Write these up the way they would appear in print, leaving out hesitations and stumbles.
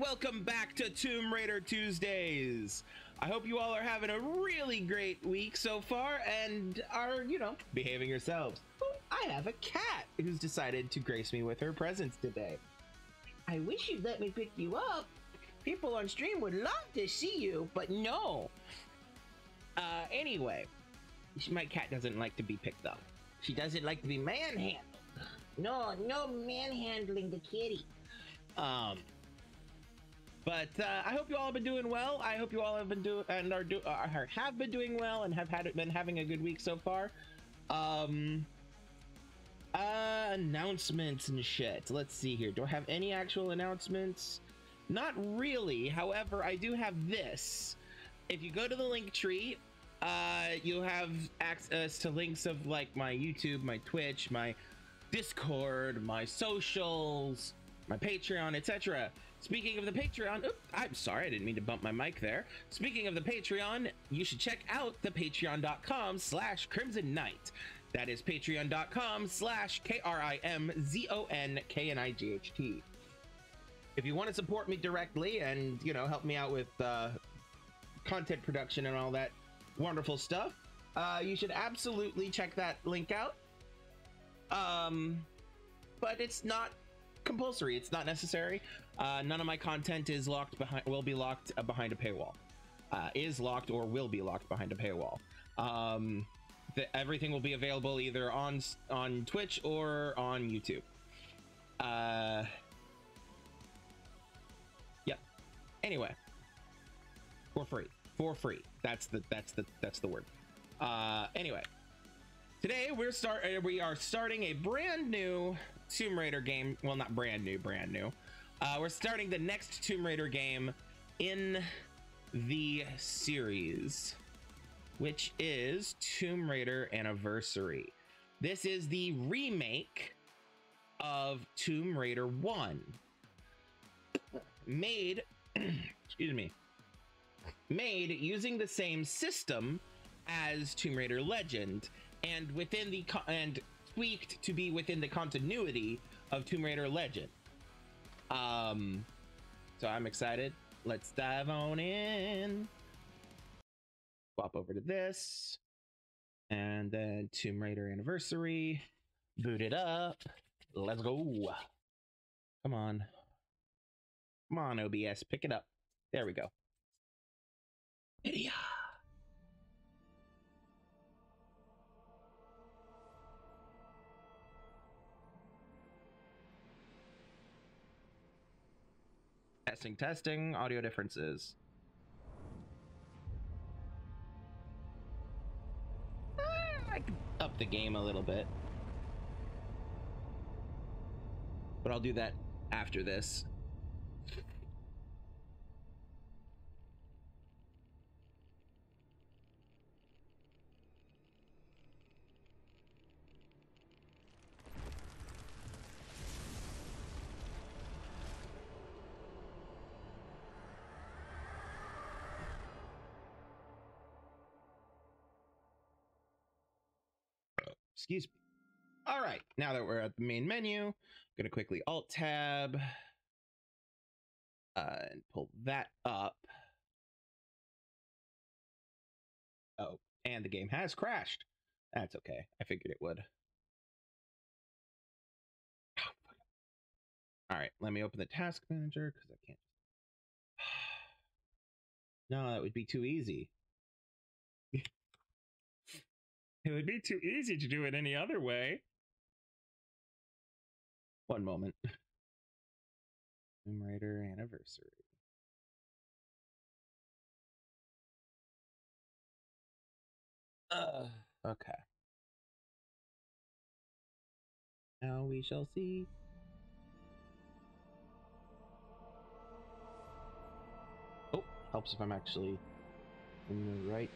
welcome back to Tomb Raider Tuesdays. I hope you all are having a really great week so far and are, you know, behaving yourselves. Oh, I have a cat who's decided to grace me with her presence today. I wish you'd let me pick you up. People on stream would love to see you, but no. Anyway, my cat doesn't like to be picked up. She doesn't like to be manhandled. No manhandling the kitty. But I hope you all have been doing well. I hope you all have been doing well and have been having a good week so far. Announcements and shit. Let's see here. Do I have any actual announcements? Not really. However, I do have this. If you go to the link tree, you'll have access to links of like my YouTube, my Twitch, my Discord, my socials, my Patreon, etc. Speaking of the Patreon, oops, I'm sorry, I didn't mean to bump my mic there. Speaking of the Patreon, you should check out the patreon.com/Krimzon Knight. That is patreon.com/KRIMZONKNIGHT. If you want to support me directly and, you know, help me out with content production and all that wonderful stuff, you should absolutely check that link out. But it's not compulsory, it's not necessary. None of my content is locked behind, will be locked behind a paywall. Is locked or will be locked behind a paywall. Everything will be available either on Twitch or on YouTube. Yep. Anyway, for free. For free. That's the word. Anyway, today we are starting a brand new Tomb Raider game. Well, not brand new. We're starting the next Tomb Raider game in the series, which is Tomb Raider Anniversary. This is the remake of Tomb Raider 1, made, excuse me, made using the same system as Tomb Raider Legend and tweaked to be within the continuity of Tomb Raider Legend. So I'm excited. Let's dive on in. Pop over to this and then Tomb Raider Anniversary, boot it up. Let's go. Come on OBS, pick it up. There we go. Idiot. Testing audio differences. I could up the game a little bit, but I'll do that after this. Excuse me. All right, now that we're at the main menu, I'm gonna quickly alt tab and pull that up. Oh, and the game has crashed. That's okay, I figured it would. All right, let me open the task manager because I can't. No, that would be too easy. It would be too easy to do it any other way. One moment. Tomb Raider Anniversary. Okay. Now we shall see. Oh, helps if I'm actually in the right.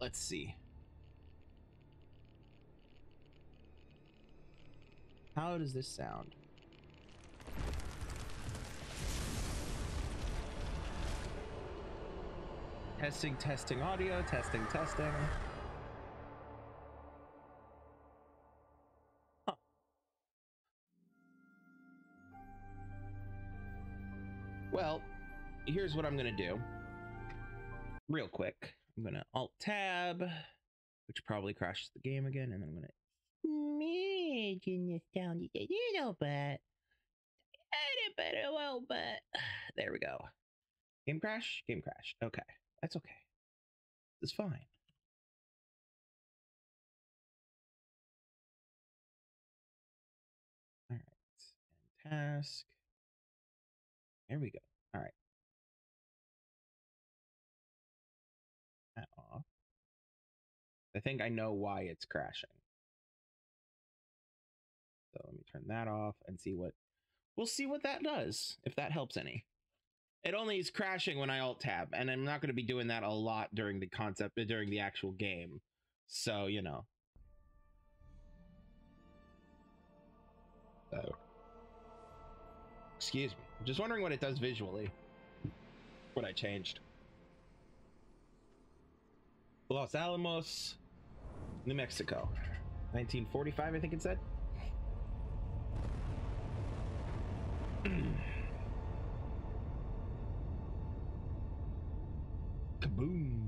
Let's see. How does this sound? Testing, testing audio, testing, testing. Huh. Well, here's what I'm gonna do. Real quick, I'm gonna Alt-Tab, which probably crashes the game again, and I'm gonna imagine this sound a little bit. There we go. Game crash? Game crash. Okay. That's okay. It's fine. All right. And task. There we go. All right. That off. I think I know why it's crashing. So let me turn that off and see what we'll see what that does, if that helps any. It only is crashing when I Alt-Tab, and I'm not going to be doing that a lot during the concept, during the actual game. So, you know. Oh. Excuse me. I'm just wondering what it does visually. What I changed. Los Alamos, New Mexico. 1945, I think it said. Kaboom.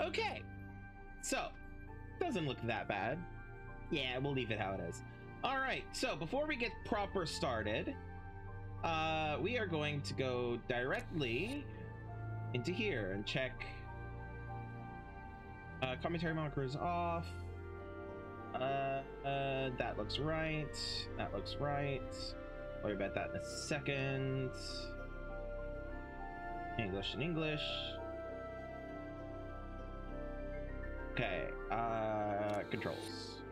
Okay, so doesn't look that bad. Yeah, we'll leave it how it is. All right, so before we get proper started, we are going to go directly into here and check. Commentary moniker is off. That looks right. That looks right. Worry about that in a second. English and English. Okay, controls.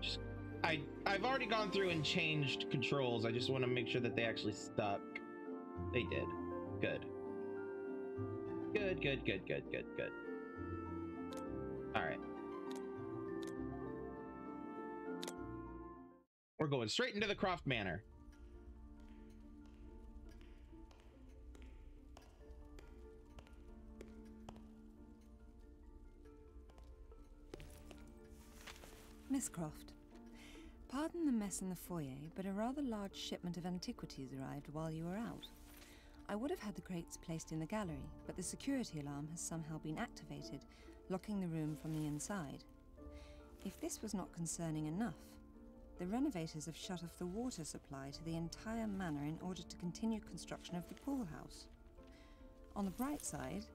Just, I've already gone through and changed controls. I just want to make sure that they actually stuck. They did. Good. Good, good, good, good, good, good. All right. We're going straight into the Croft Manor. Miss Croft, pardon the mess in the foyer, but a rather large shipment of antiquities arrived while you were out. I would have had the crates placed in the gallery, but the security alarm has somehow been activated, locking the room from the inside. If this was not concerning enough, the renovators have shut off the water supply to the entire manor in order to continue construction of the pool house. On the bright side,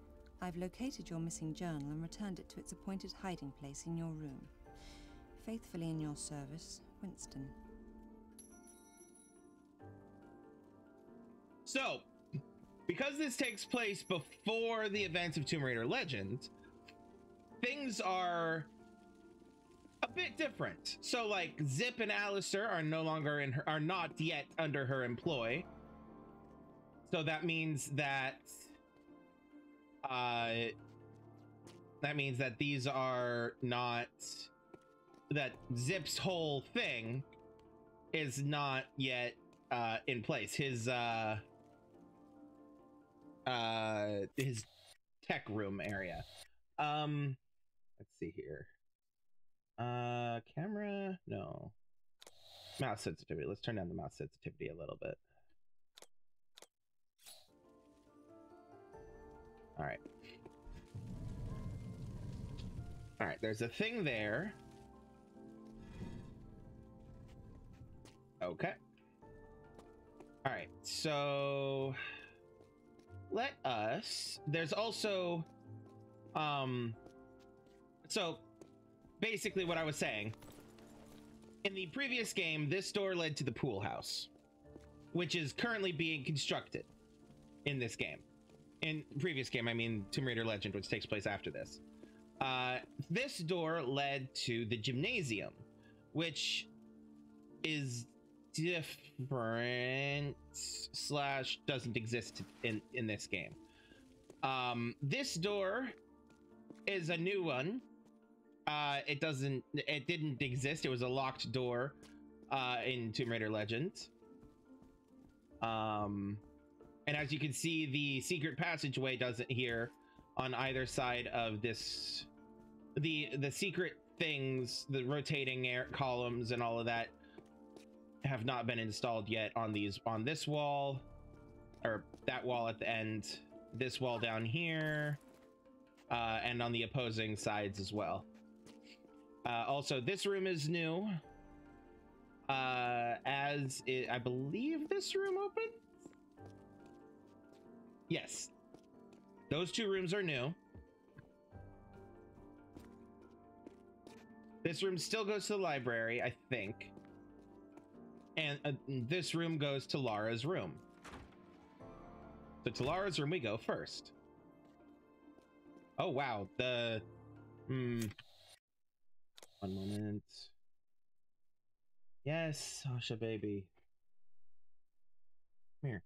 I've located your missing journal and returned it to its appointed hiding place in your room. Faithfully in your service, Winston. So, because this takes place before the events of Tomb Raider Legend, things are a bit different. So, like, Zip and Alistair are no longer in her, are not yet under her employ. So that means that these are not. That Zip's whole thing is not yet in place. His tech room area. Let's see here. Camera? No. Mouse sensitivity. Let's turn down the mouse sensitivity a little bit. All right. All right. There's a thing there. Okay. All right. So let us, there's also, so basically what I was saying in the previous game, this door led to the pool house. which is currently being constructed in this game. In previous game, I mean Tomb Raider Legend, which takes place after this. This door led to the gymnasium, which is different slash doesn't exist in this game. This door is a new one. It didn't exist. It was a locked door in Tomb Raider Legend. And as you can see, the secret passageway doesn't here on either side of this, the secret things, the rotating air columns and all of that have not been installed yet on these, on this wall or that wall at the end, this wall down here, and on the opposing sides as well. Also, this room is new. I believe this room opened. Yes, those two rooms are new. This room still goes to the library, I think. And this room goes to Lara's room. So to Lara's room we go first. Oh, wow. The... One moment. Yes, Sasha, baby. Come here.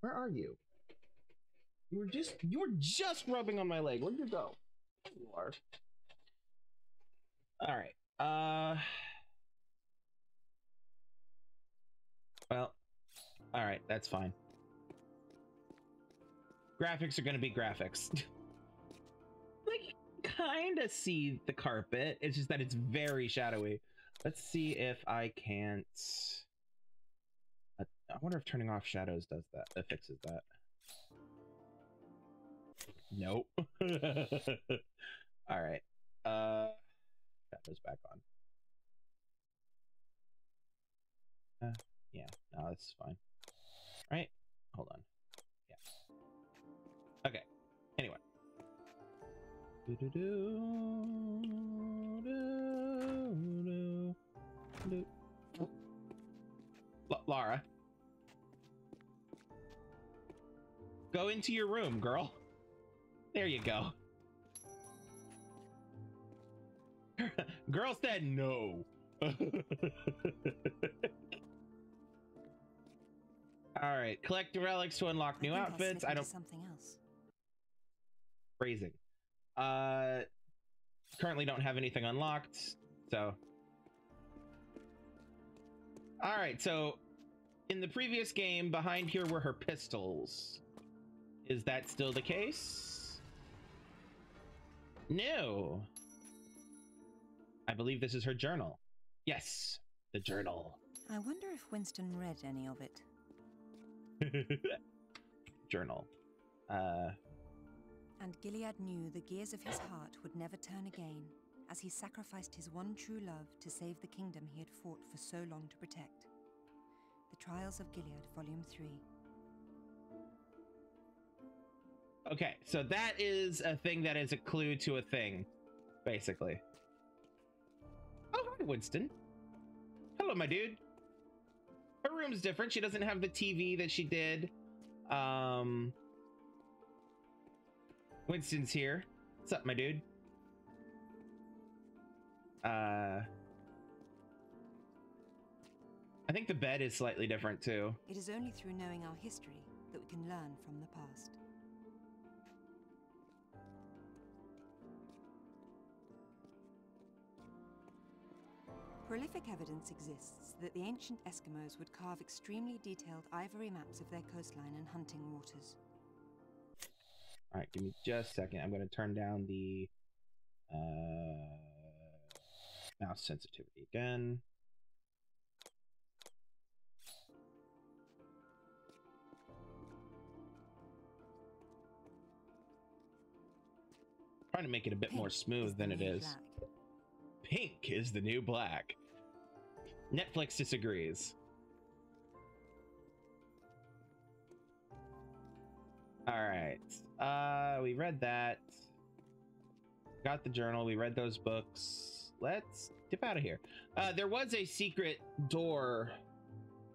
Where are you? You were just rubbing on my leg. Where'd you go? There you are. All right. Well, all right, that's fine. Graphics are going to be graphics. Like, you kind of see the carpet. It's just that it's very shadowy. Let's see if I can't. I wonder if turning off shadows does that. That fixes that. Nope. All right. Shadows back on. Yeah, no, that's fine. All right. Hold on. Yeah. Okay. Anyway. Lara. Go into your room, girl. There you go. Girl said no. All right, collect the relics to unlock new outfits. I don't. Something else. Phrasing. Currently don't have anything unlocked, so. All right, so in the previous game, behind here were her pistols. Is that still the case? No. I believe this is her journal. Yes, the journal. I wonder if Winston read any of it. Journal. And Gilead knew the gears of his heart would never turn again, as he sacrificed his one true love to save the kingdom he had fought for so long to protect. The Trials of Gilead, Volume 3. Okay, so that is a thing that is a clue to a thing, basically. Oh, hi, Winston. Hello, my dude. Her room's different. She doesn't have the TV that she did. Winston's here. What's up, my dude? I think the bed is slightly different, too. It is only through knowing our history that we can learn from the past. Prolific evidence exists that the ancient Eskimos would carve extremely detailed ivory maps of their coastline and hunting waters. All right, give me just a second. I'm going to turn down the mouse sensitivity again. Trying to make it a bit more smooth than it is. Pink is the new black. Netflix disagrees. All right. We read that. Got the journal. We read those books. Let's dip out of here. There was a secret door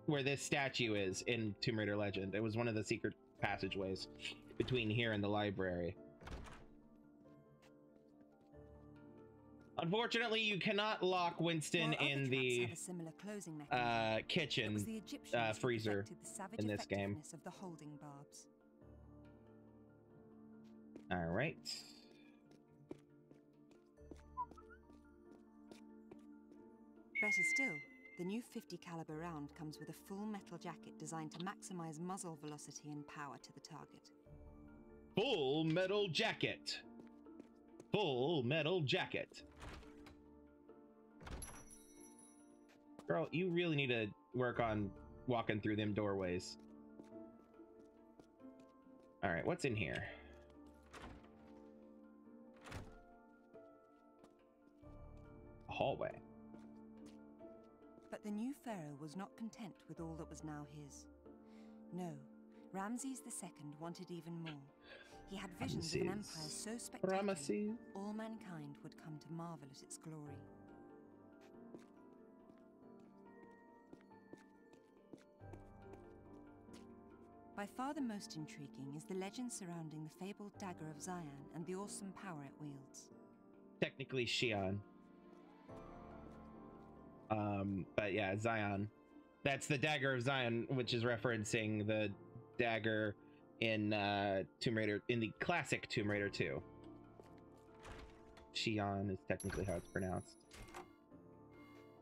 where this statue is in Tomb Raider Legend. It was one of the secret passageways between here and the library. Unfortunately, you cannot lock Winston in the kitchen freezer in this game. All right. Better still, the new 50 caliber round comes with a full metal jacket designed to maximize muzzle velocity and power to the target. Full metal jacket. Full metal jacket. Girl, you really need to work on walking through them doorways. All right, what's in here? A hallway. But the new pharaoh was not content with all that was now his. No, Ramses II wanted even more. He had visions of an empire so spectacular, all mankind would come to marvel at its glory. By far the most intriguing is the legend surrounding the fabled Dagger of Zion and the awesome power it wields. Technically Scion. But yeah, Zion. That's the Dagger of Zion, which is referencing the dagger in Tomb Raider, in the classic Tomb Raider 2. Scion is technically how it's pronounced.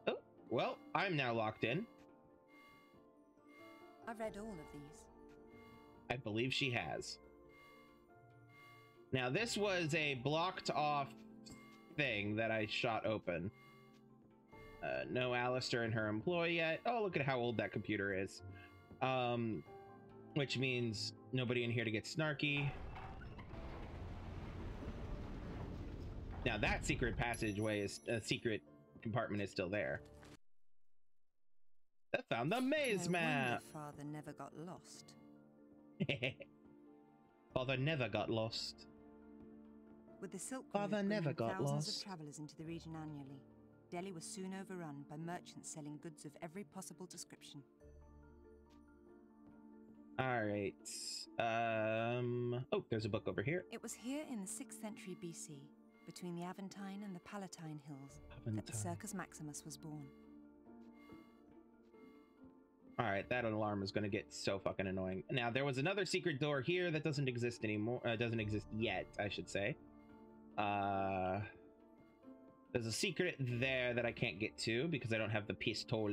Oh, well, I'm now locked in. I've read all of these. I believe she has. Now, this was a blocked off thing that I shot open. No Alistair in her employ yet. Oh, look at how old that computer is. Which means nobody in here to get snarky. Now that secret passageway is a secret compartment is still there. I found the maze map. Father never got lost. Father never got lost. With the silk Father never got lost. Thousands of travelers into the region annually. Delhi was soon overrun by merchants selling goods of every possible description. All right. Oh, there's a book over here. It was here in the 6th century BC, between the Aventine and the Palatine Hills, that the Circus Maximus was born. All right, that alarm is going to get so fucking annoying. Now, there was another secret door here that doesn't exist anymore. Doesn't exist yet, I should say. There's a secret there that I can't get to because I don't have the pistoles.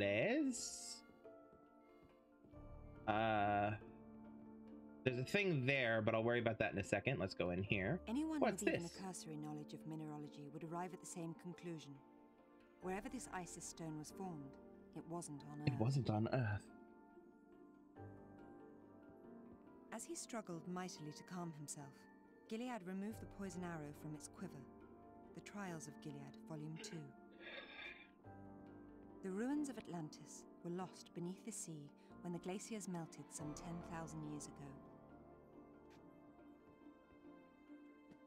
There's a thing there, but I'll worry about that in a second. Let's go in here. Anyone with even a cursory knowledge of mineralogy would arrive at the same conclusion. Wherever this Isis stone was formed, it wasn't on Earth. It wasn't on Earth. As he struggled mightily to calm himself, Gilead removed the poison arrow from its quiver. The Trials of Gilead, Volume 2. The ruins of Atlantis were lost beneath the sea when the glaciers melted some 10,000 years ago.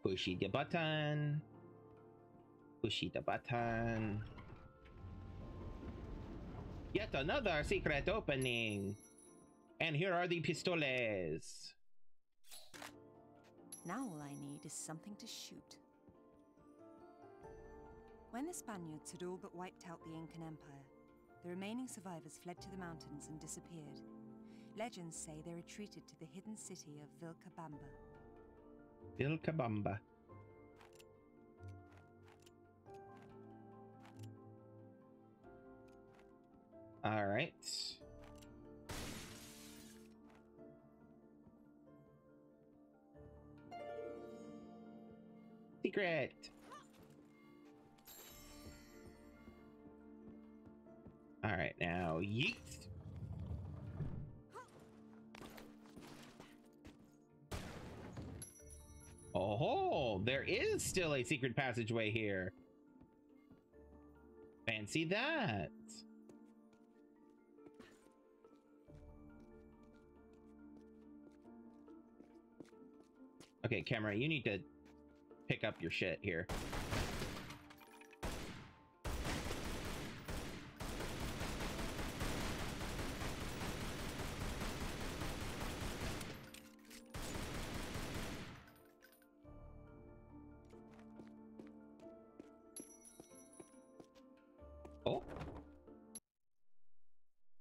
Pushy the button. Pushy the button. Yet another secret opening. And here are the pistoles. Now all I need is something to shoot. When the Spaniards had all but wiped out the Incan Empire, the remaining survivors fled to the mountains and disappeared. Legends say they retreated to the hidden city of Vilcabamba. Vilcabamba. All right. Secret. All right, now, yeet. Oh, there is still a secret passageway here. Fancy that. Okay, camera, you need to pick up your shit here. Oh.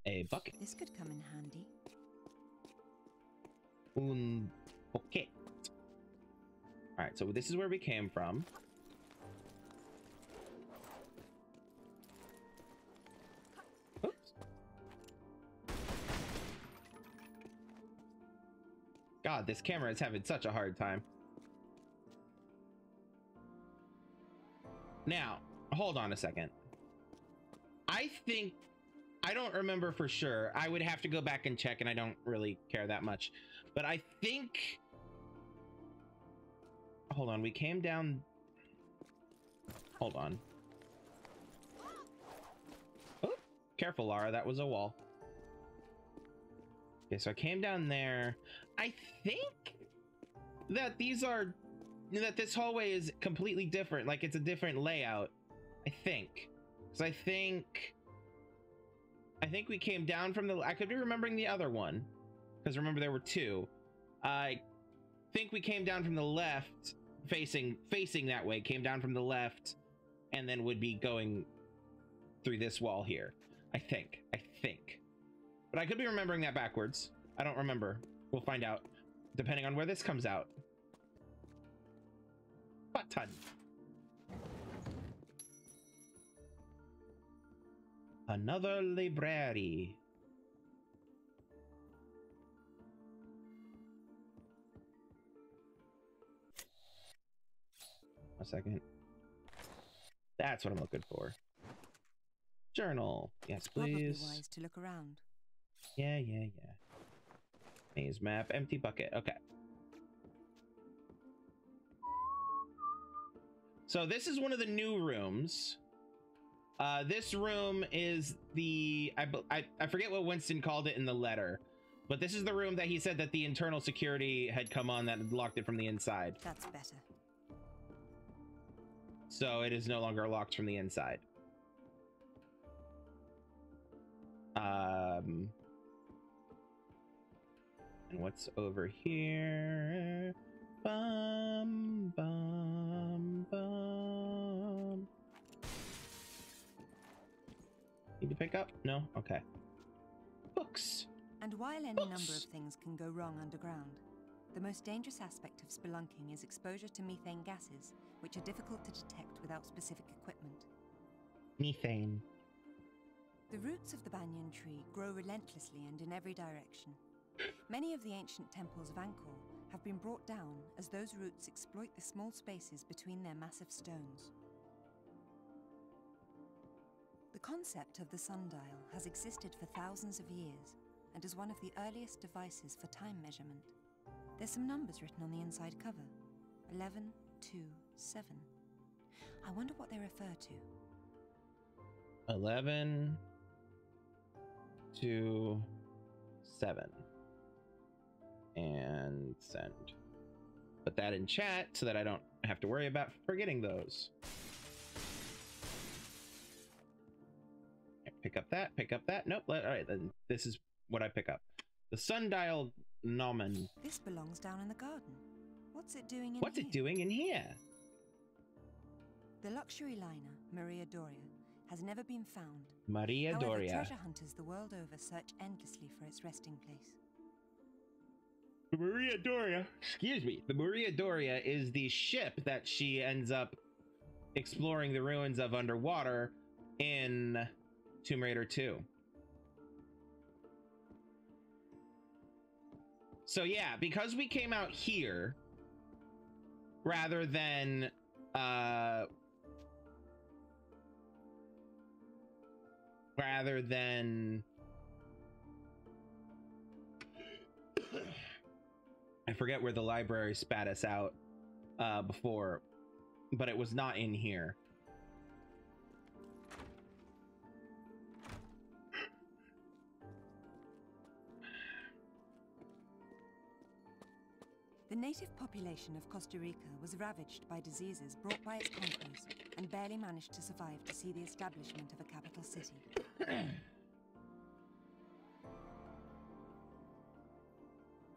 A bucket. This could come in handy. Un bucket. Alright, so this is where we came from. Oops. God, this camera is having such a hard time. Now, hold on a second. I think... I don't remember for sure. I would have to go back and check, and I don't really care that much. But I think... Hold on, we came down... Hold on. Oh, careful, Lara, that was a wall. Okay, so I came down there. I think that these are... that this hallway is completely different. Like, it's a different layout, I think. Because I think we came down from the... I could be remembering the other one. Because remember, there were two. I think we came down from the left, facing that way, came down from the left, and then would be going through this wall here. I think. But I could be remembering that backwards. I don't remember. We'll find out, depending on where this comes out. Button. Another library. A second. That's what I'm looking for. Journal. Yes, please. Probably wise to look around. Yeah. Maze map. Empty bucket. Okay. So this is one of the new rooms. This room is the... I forget what Winston called it in the letter, but this is the room that he said that the internal security had come on that locked it from the inside. That's better. So it is no longer locked from the inside. And what's over here? Bum. Need to pick up? No? Okay. Books. And while any number of things can go wrong underground, the most dangerous aspect of spelunking is exposure to methane gases, which are difficult to detect without specific equipment. Methane. The roots of the banyan tree grow relentlessly and in every direction. Many of the ancient temples of Angkor have been brought down as those roots exploit the small spaces between their massive stones. The concept of the sundial has existed for thousands of years and is one of the earliest devices for time measurement. There's some numbers written on the inside cover. 11, 2, 7. I wonder what they refer to. 11, 2, 7. And send. Put that in chat so that I don't have to worry about forgetting those. Pick up that, pick up that. Nope, all right, then this is what I pick up. The sundial gnomon. This belongs down in the garden. What's it doing in here? The luxury liner, Maria Doria, has never been found. Maria Doria. However, treasure hunters the world over search endlessly for its resting place. The Maria Doria, excuse me, the Maria Doria is the ship that she ends up exploring the ruins of underwater in Tomb Raider 2. So yeah, because we came out here, rather than, I forget where the library spat us out before, but it was not in here. The native population of Costa Rica was ravaged by diseases brought by its conquest and barely managed to survive to see the establishment of a capital city.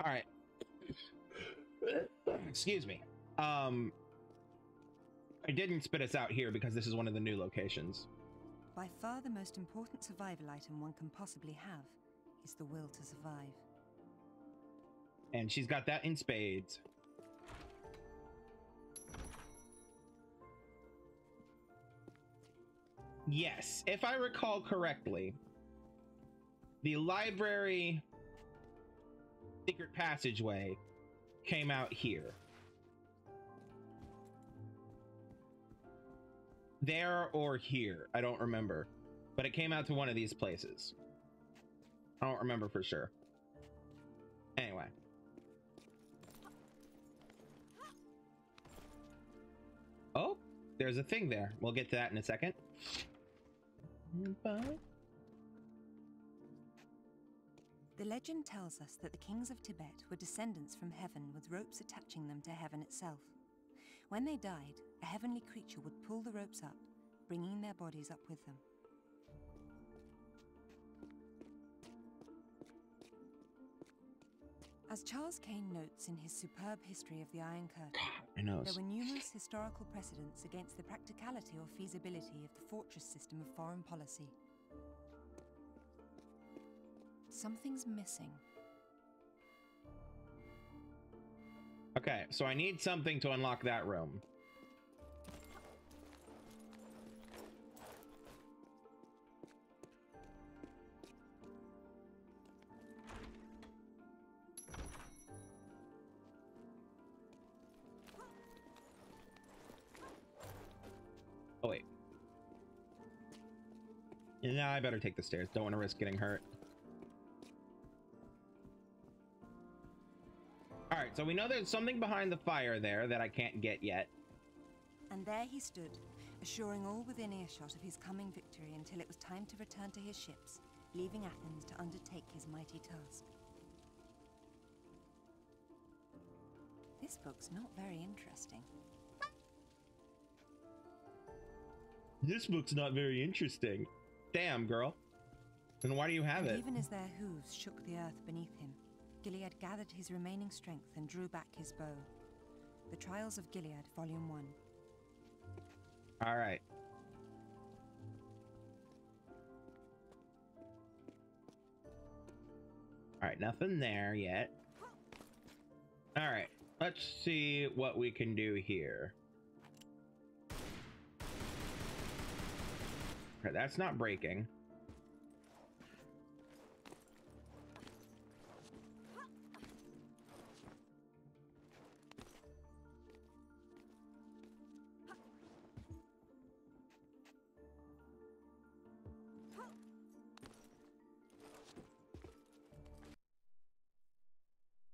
All right. Excuse me. I didn't spit us out here because this is one of the new locations. By far the most important survival item one can possibly have is the will to survive. And she's got that in spades. Yes, if I recall correctly, the library secret passageway came out here. There or here, I don't remember, but it came out to one of these places. I don't remember for sure. Anyway. Oh, there's a thing there. We'll get to that in a second. The legend tells us that the kings of Tibet were descendants from heaven with ropes attaching them to heaven itself. When they died, a heavenly creature would pull the ropes up, bringing their bodies up with them. As Charles Kane notes in his superb history of the Iron Curtain, there were numerous historical precedents against the practicality or feasibility of the fortress system of foreign policy. Something's missing. Okay, so I need something to unlock that room. Oh, wait. Nah, I better take the stairs. Don't want to risk getting hurt. Alright, so we know there's something behind the fire there that I can't get yet. And there he stood, assuring all within earshot of his coming victory until it was time to return to his ships, leaving Athens to undertake his mighty task. This book's not very interesting. This book's not very interesting. Damn, girl. Then why do you have it? Even as their hooves shook the earth beneath him, Gilead gathered his remaining strength and drew back his bow. The Trials of Gilead, Volume 1. All right. All right, nothing there yet. All right, let's see what we can do here. That's not breaking.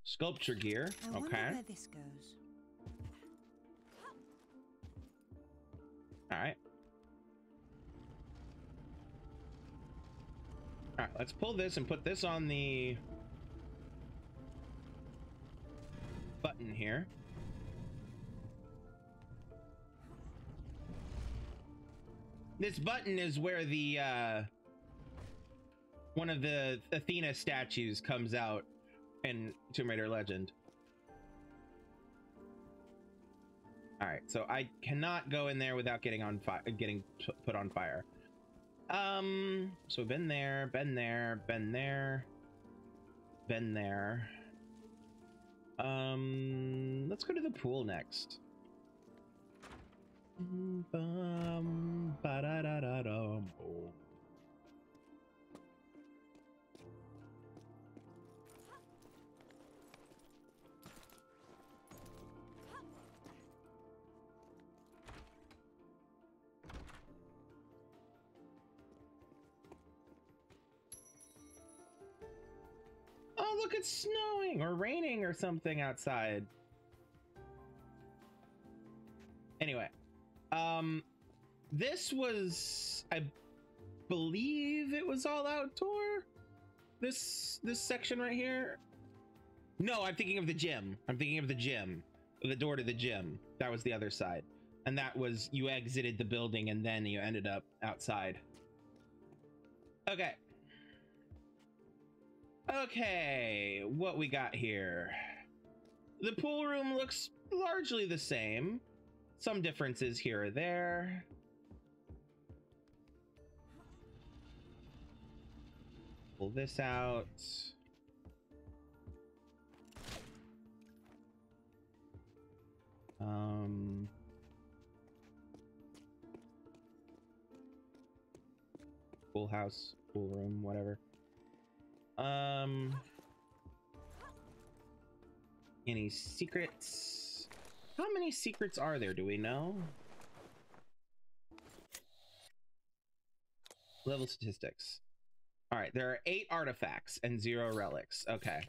Sculpture gear. Okay. I wonder where this goes. All right. Alright, let's pull this and put this on the button here. This button is where the one of the Athena statues comes out in Tomb Raider Legend. Alright, so I cannot go in there without getting on fire, getting put on fire. So been there, been there, been there, been there. Let's go to the pool next. Look, it's snowing or raining or something outside. Anyway, this was, I believe it was all outdoor. This section right here. No, I'm thinking of the gym. I'm thinking of the gym, the door to the gym. That was the other side. And that was, you exited the building and then you ended up outside. Okay. Okay, what we got here? The pool room looks largely the same. Some differences here or there. Pull this out. Pool house, pool room, whatever. Any secrets? How many secrets are there? Do we know? Level statistics. All right, there are 8 artifacts and 0 relics. Okay.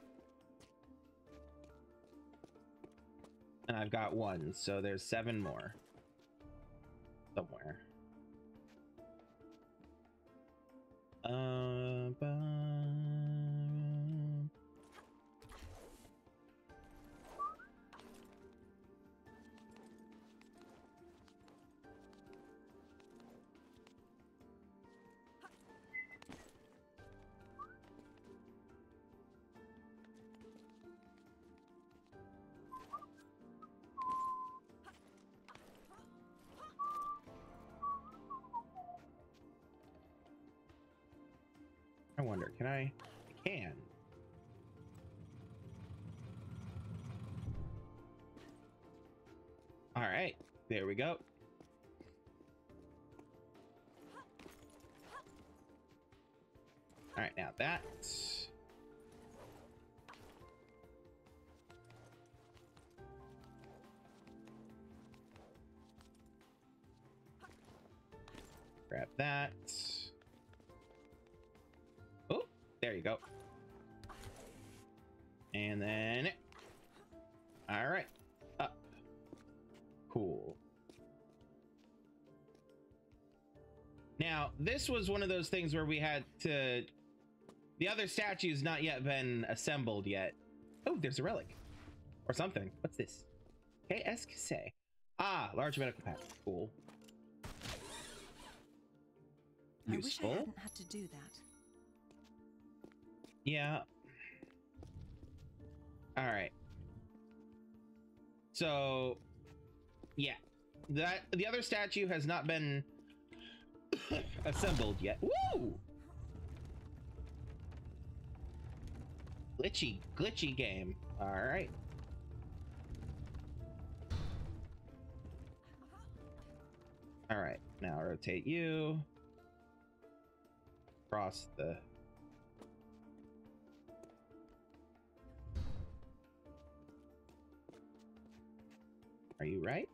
And I've got 1, so there's 7 more somewhere. I wonder, can I? I can. All right, there we go. All right, now that. Grab that. There you go. And then, all right, up. Cool. Now, this was one of those things where we had to, the other statue's not yet been assembled yet. Oh, there's a relic or something. What's this? KSK. Ah, large medical pack. Cool. Useful. I wish I hadn't had to do that. Yeah. All right. So, yeah, that the other statue has not been assembled yet. Woo! Glitchy, glitchy game. All right. All right. Now rotate you across the. Are you right?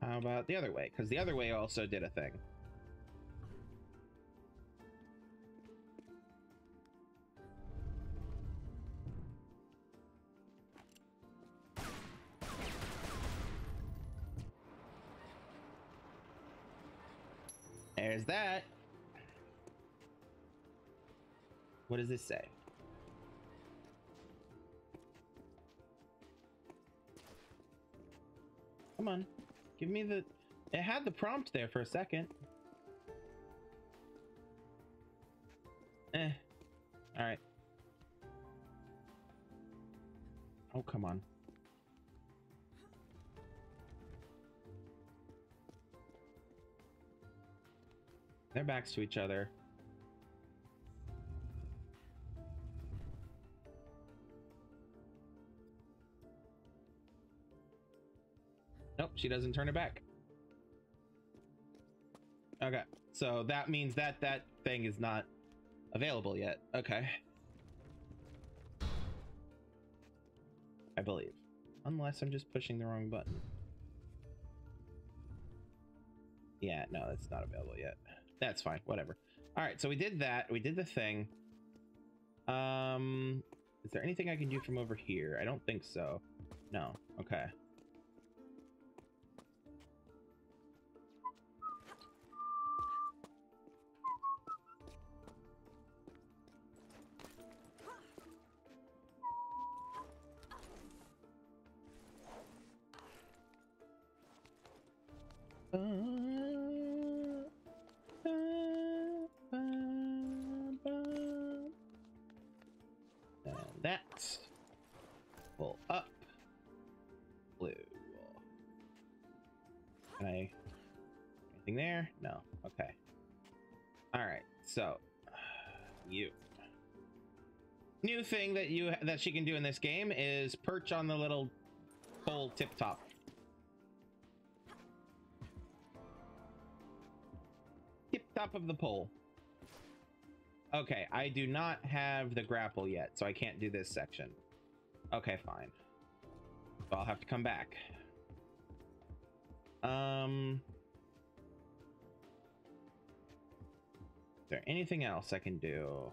How about the other way? Because the other way also did a thing. There's that. What does this say? Come on, give me the... It had the prompt there for a second. Eh. All right. Oh, come on. Their backs to each other. She doesn't turn it back. Okay, so that means that that thing is not available yet. Okay, I believe, unless I'm just pushing the wrong button. Yeah, no, that's not available yet. That's fine, whatever. All right, so we did that. We did the thing. Is there anything I can do from over here? I don't think so. No. Okay. That pull up blue. Can I... anything there? No. Okay. Alright, so... you. New thing that she can do in this game is perch on the little pole tip top. Tip top of the pole. Okay, I do not have the grapple yet, so I can't do this section. Okay, fine. So I'll have to come back. Is there anything else I can do?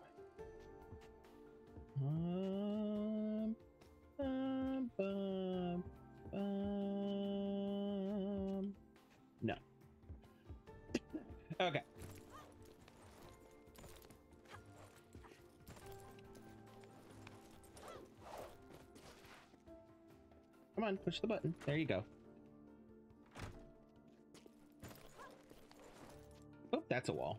No. Okay. Come on, push the button. There you go. Oh, that's a wall.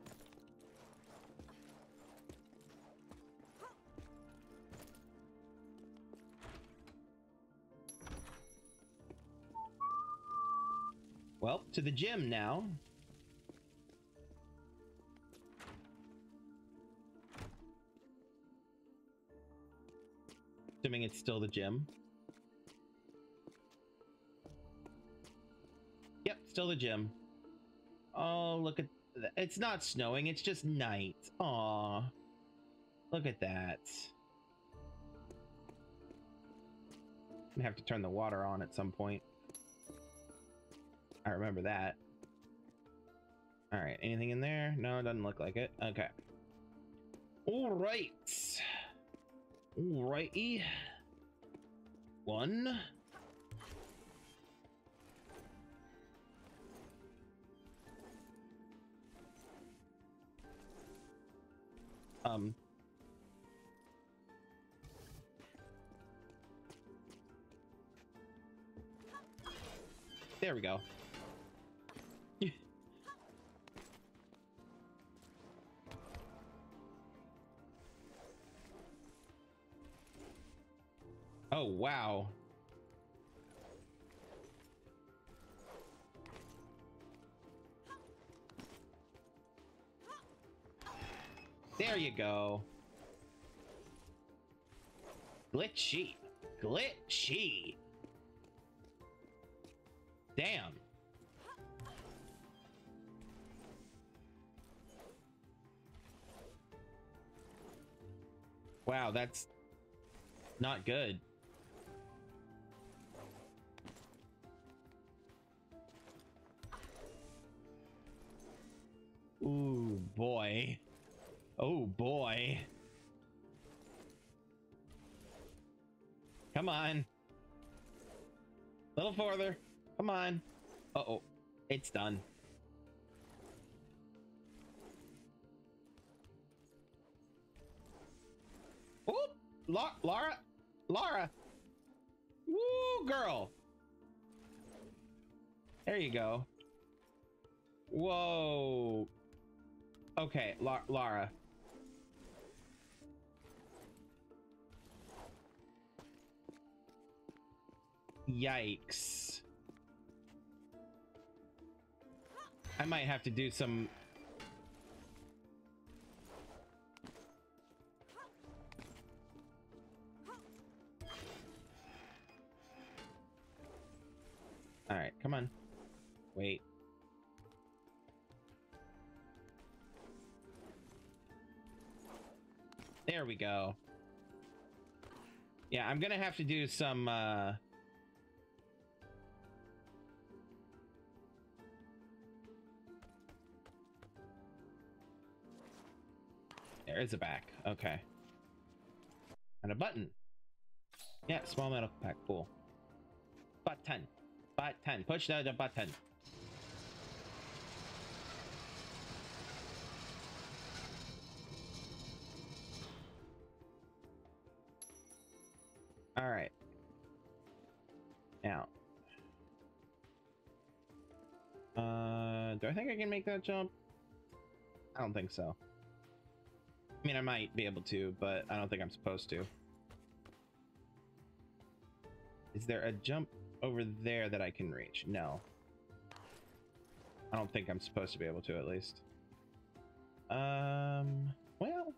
Well, to the gym now. Assuming it's still the gym. Yep, still the gym. Oh, look at that. It's not snowing, it's just night. Aw. Look at that. I'm gonna have to turn the water on at some point. I remember that. All right, anything in there? No, it doesn't look like it. Okay. All right. All righty. One. There we go. Oh, wow. There you go. Glitchy. Glitchy. Damn. Wow, that's not good. Ooh, boy. Oh, boy. Come on. A little farther. Come on. Uh-oh. It's done. Oh, Lara. Lara. Woo, girl. There you go. Whoa. Okay, Lara. Yikes. I might have to do some... All right, come on. Wait. There we go. Yeah, I'm gonna have to do some there is a back. Okay. And a button. Yeah, small metal pack. Cool. Button. Button. Push the button. All right. Now. Do I think I can make that jump? I don't think so. I mean, I might be able to, but I don't think I'm supposed to. Is there a jump over there that I can reach? No. I don't think I'm supposed to be able to, at least. Well,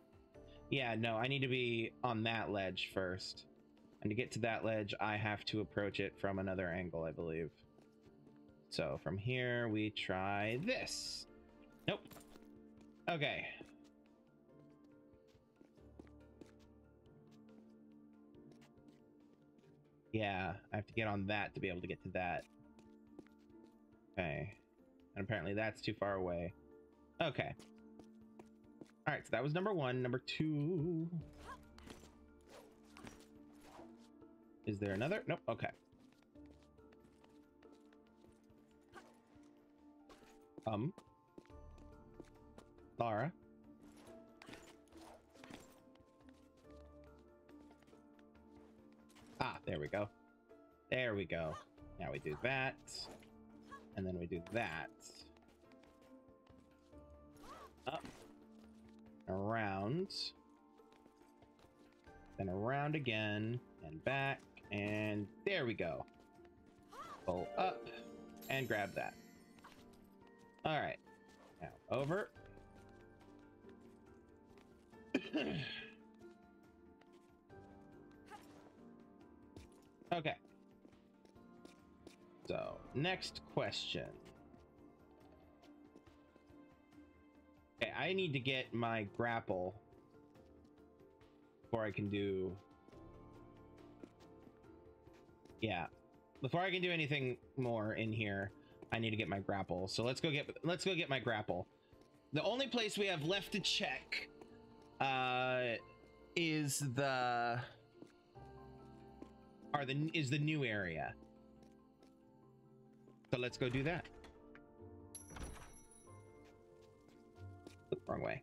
yeah, no, I need to be on that ledge first. And to get to that ledge, I have to approach it from another angle, I believe. So from here, we try this. Nope. Okay. Yeah, I have to get on that to be able to get to that. Okay. And apparently that's too far away. Okay. All right, so that was number one. Number two. Is there another? Nope. Okay. Lara. Ah, there we go. There we go. Now we do that. And then we do that. Up. Around. Then around again. And back. And there we go. Pull up. And grab that. All right, now over. Okay. So next question. Okay, I need to get my grapple before I can do. Yeah, before I can do anything more in here. I need to get my grapple, so let's go get my grapple. The only place we have left to check is the new area. So let's go do that. Oop, wrong way.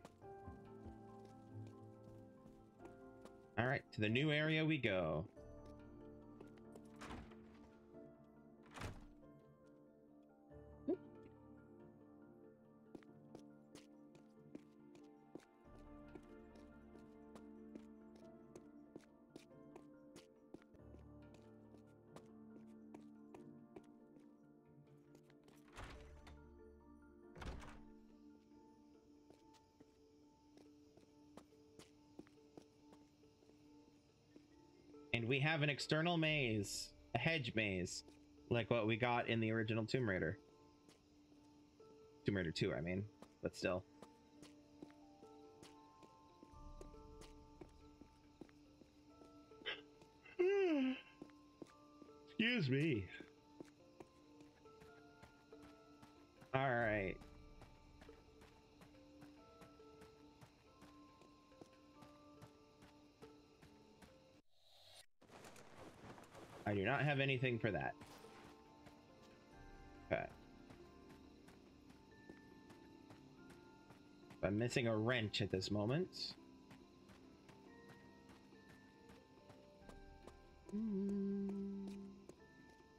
All right, to the new area we go. We have an external maze, a hedge maze, like what we got in the original Tomb Raider. Tomb Raider 2, I mean, but still. Excuse me. All right. I do not have anything for that. Okay. I'm missing a wrench at this moment.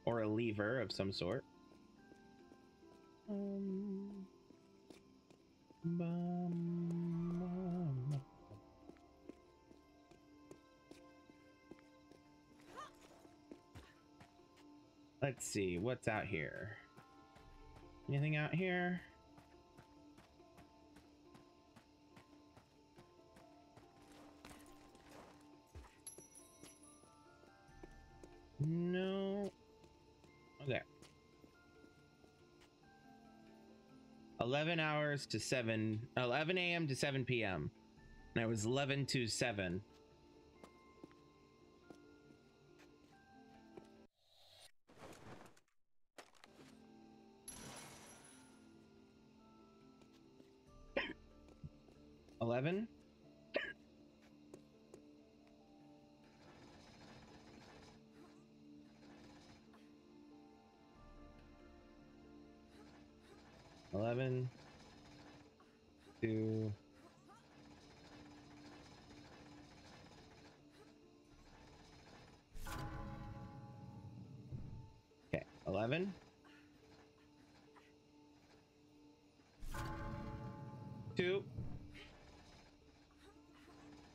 Or a lever of some sort. Let's see what's out here. Anything out here? No. Okay. 11 a.m. to 7 p.m. And I was 11 to 7. Okay, 11 2.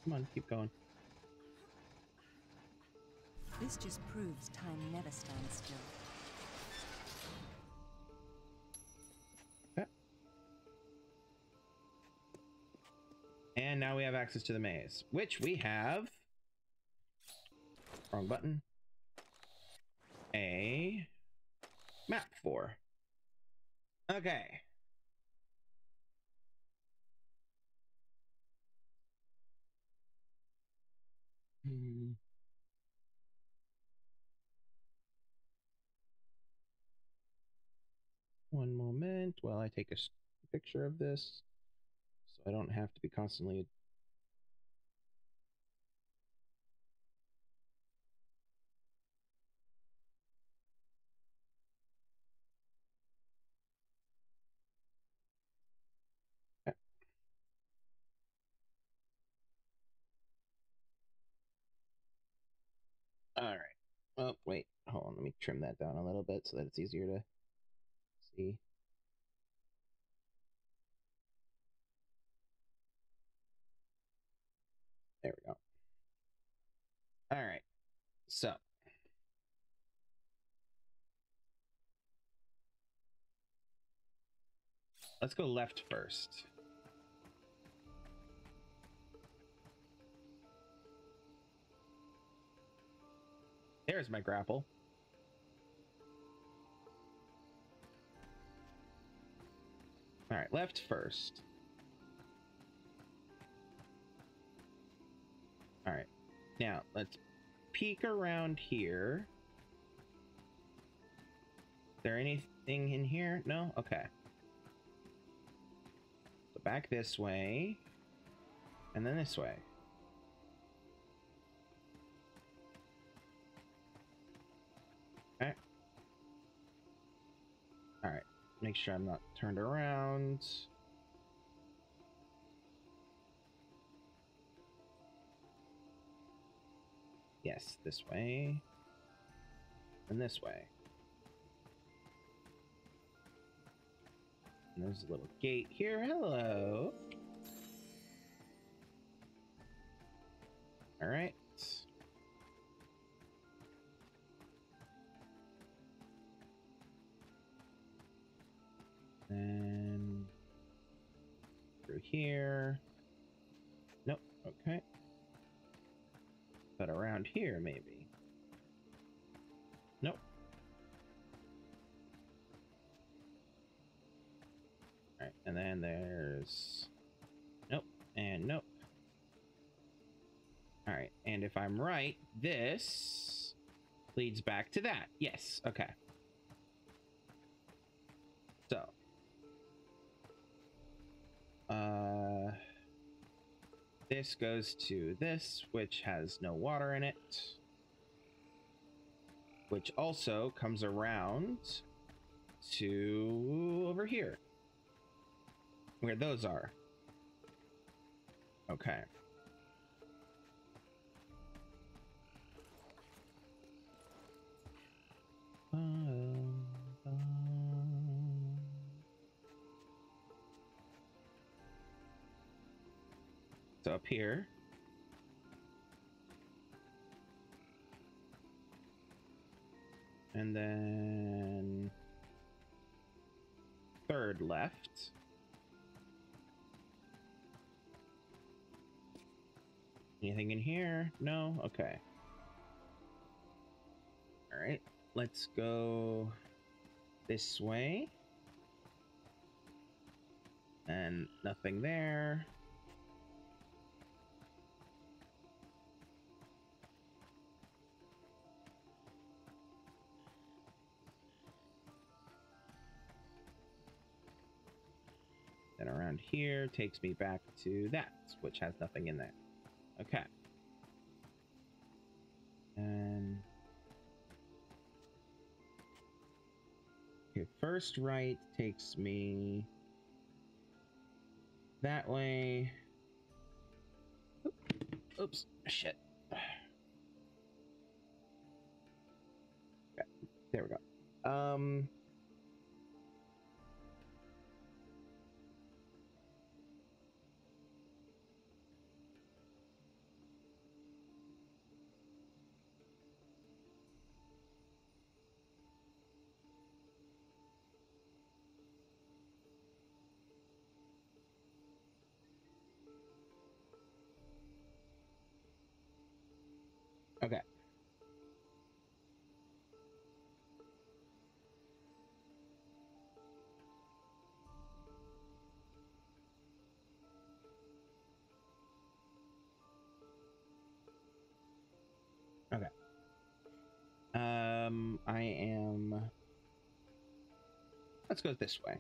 Come on, keep going. This just proves time never stands still. now we have access to the maze, which we have. Wrong button. A map for. Okay. One moment while I take a picture of this so I don't have to be constantly. Oh, wait, hold on, let me trim that down a little bit so that it's easier to see. There we go. All right, so. Let's go left first. There's my grapple. All right, left first. All right, now let's peek around here. Is there anything in here? No? Okay. So back this way, and then this way. Alright, make sure I'm not turned around. Yes, this way. And this way. And there's a little gate here. Hello! Alright. And through here. Nope. Okay. But around here, maybe. Nope. All right. And then there's. Nope. And nope. All right. And if I'm right, this leads back to that. Yes. Okay. So. This goes to this, which has no water in it, which also comes around to over here, where those are. Okay. Up here. And then third left. Anything in here? No? Okay. All right. Let's go this way. And nothing there. Then around here takes me back to that, which has nothing in there. Okay. And okay, first right takes me that way. Oops, shit. Okay, there we go. Okay. Okay. I am... Let's go this way.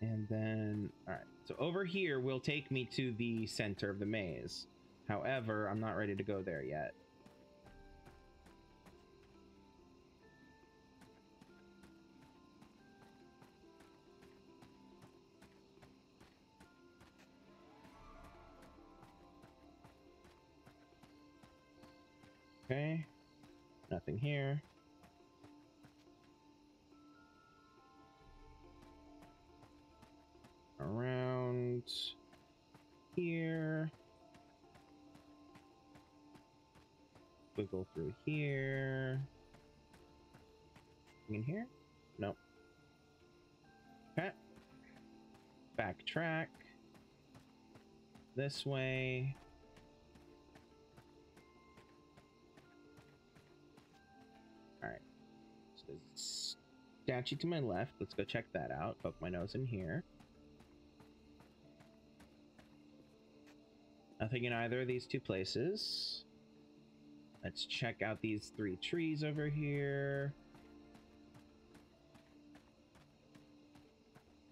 And then, all right. So over here will take me to the center of the maze. However, I'm not ready to go there yet. Okay, nothing here. Around here. Wiggle through here. In here? Nope. Okay. Backtrack. This way. Alright. So there's a statue to my left. Let's go check that out. Poke my nose in here. Nothing in either of these two places. Let's check out these three trees over here.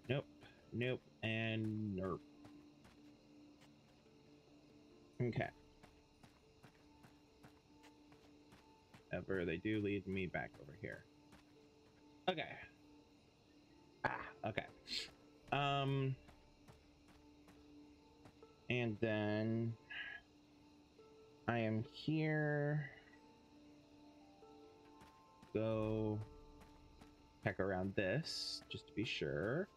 Nope, nope, and nope. Okay. However, they do lead me back over here. Okay. Ah, okay. And then I am here. Go check around this just to be sure.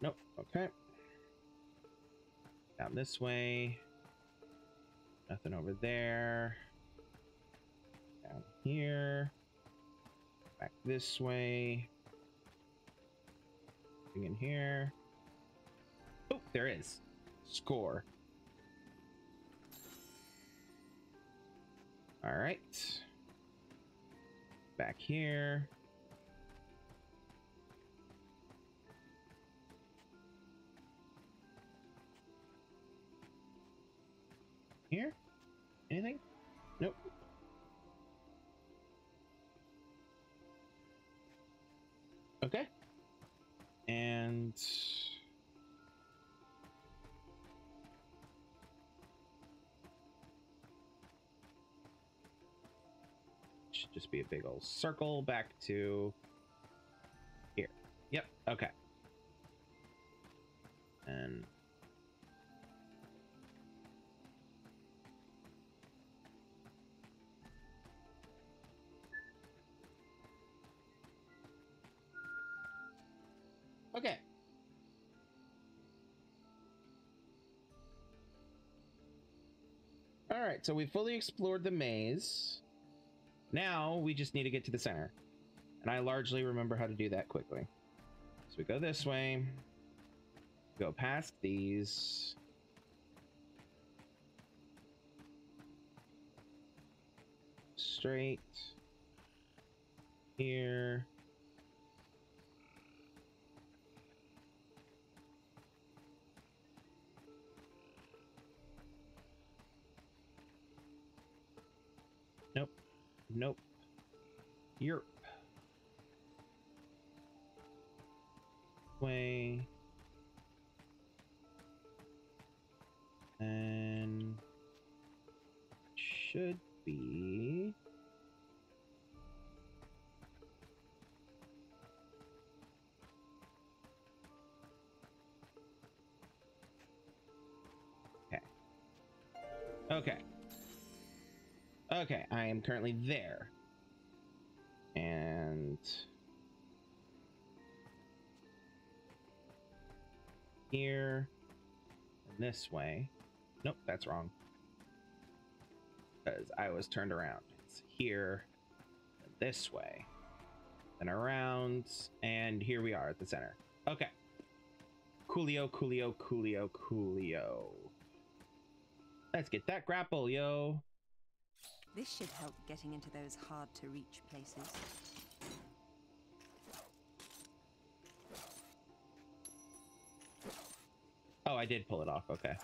Nope. Okay. Down this way. Nothing over there. Down here. Back this way. Nothing in here. Oh, there is. Score. All right, back here. Here? Anything? Nope. Okay. And just be a big old circle back to here. Yep. Okay. And okay. All right. So we fully explored the maze. Now, we just need to get to the center. And I largely remember how to do that quickly. So we go this way. Go past these. Straight. Here. Nope. Nope. Yerp. Way. And should be okay. Okay. Okay, I am currently there. And here and this way. Nope, that's wrong. Because I was turned around. It's here, this way, and around, and here we are at the center. Okay. Coolio. Let's get that grapple, yo. This should help getting into those hard-to-reach places. Oh, I did pull it off. Okay.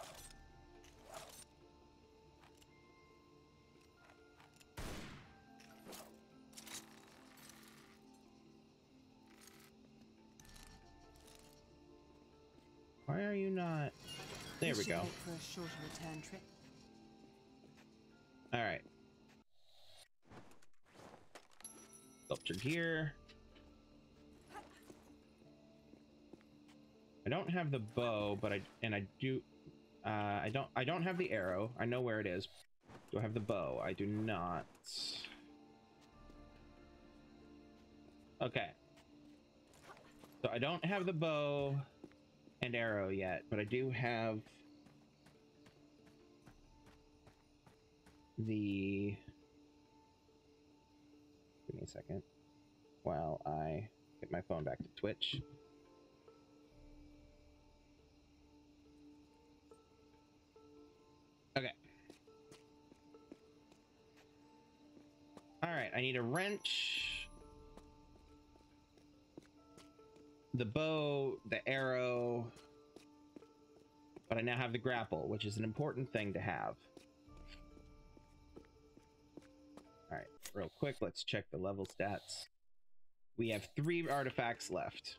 Why are you not? There we go. For a shorter return trip. All right. Sculpture gear. I don't have the bow, but I don't have the arrow. I know where it is. Do I have the bow? I do not. Okay. So I don't have the bow and arrow yet, but I do have the... Give me a second while I get my phone back to Twitch. Okay. All right, I need a wrench, the bow, the arrow, but I now have the grapple, which is an important thing to have. All right, real quick, let's check the level stats. We have 3 artifacts left.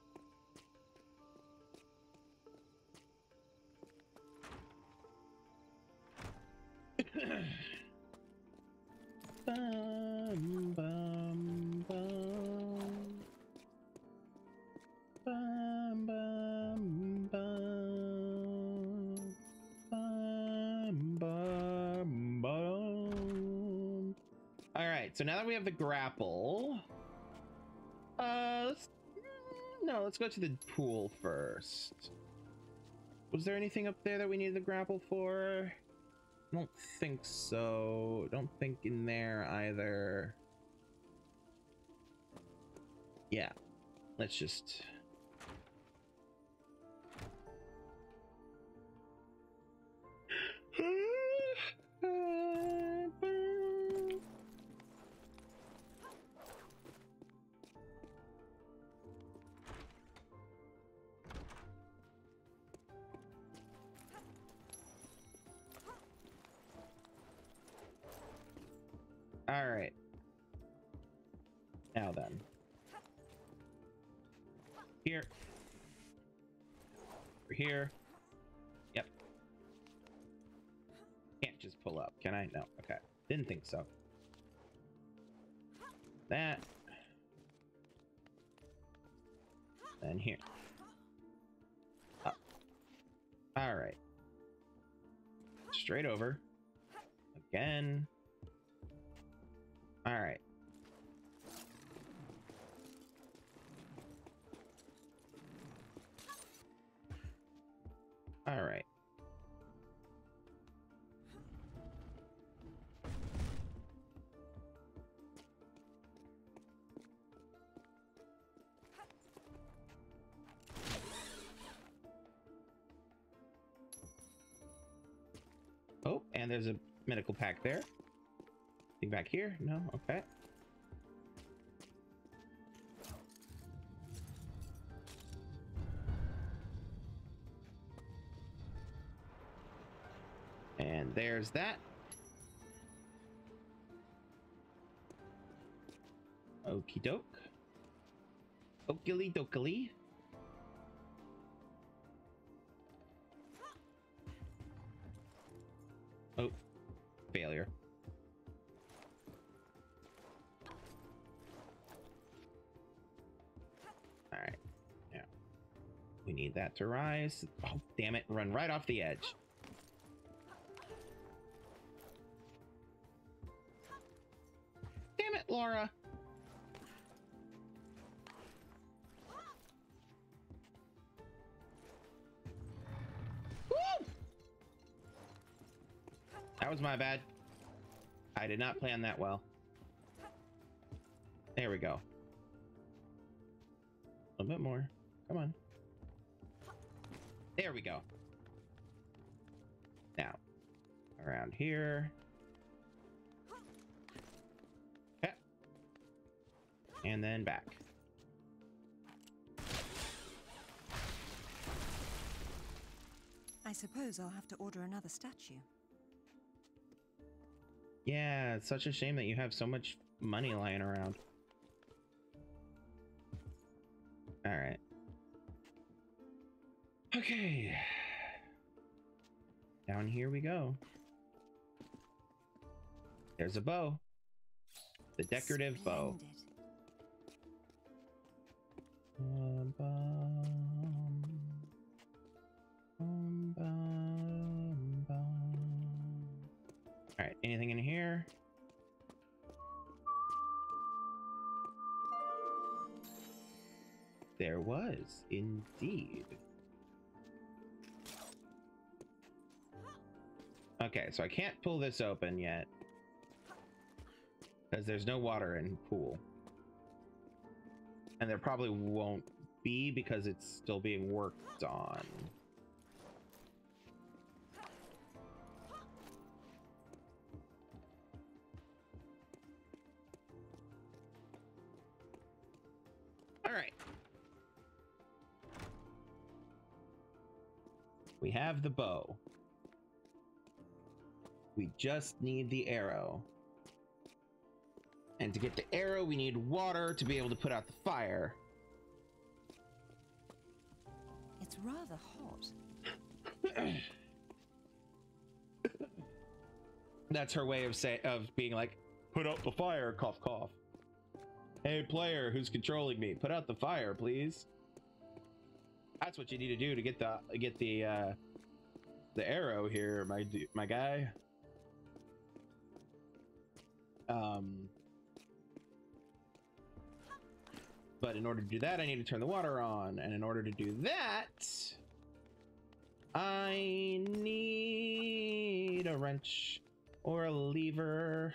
Alright, so now that we have the grapple, let's go to the pool first. Was there anything up there that we needed the grapple for? I don't think so. Don't think in there either. Yeah. Let's just... All right. Now then. Here. Over here. Yep. Can't just pull up, can I? No. Okay. Didn't think so. That. Then here. Up. All right. Straight over. Again. All right. All right. Oh, and there's a medical pack there. Back here? No? Okay. And there's that. Okie doke. Okily dokily. Oh, failure. We need that to rise. Oh, damn it. Run right off the edge. Damn it, Lara. Woo! That was my bad. I did not plan that well. There we go. A little bit more. Come on. There we go. Now, around here. Okay. And then back. I suppose I'll have to order another statue. Yeah, it's such a shame that you have so much money lying around. All right. Okay. Down here we go. There's a bow. The decorative bow. All right, anything in here? There was, indeed. Okay, so I can't pull this open yet because there's no water in pool. And there probably won't be because it's still being worked on. We have the bow. We just need the arrow. And to get the arrow, we need water to be able to put out the fire. It's rather hot. That's her way of being like, put out the fire, cough, cough. Hey, player, who's controlling me? Put out the fire, please. That's what you need to do to get the arrow here, my guy. But in order to do that, I need to turn the water on, and in order to do that, I need a wrench or a lever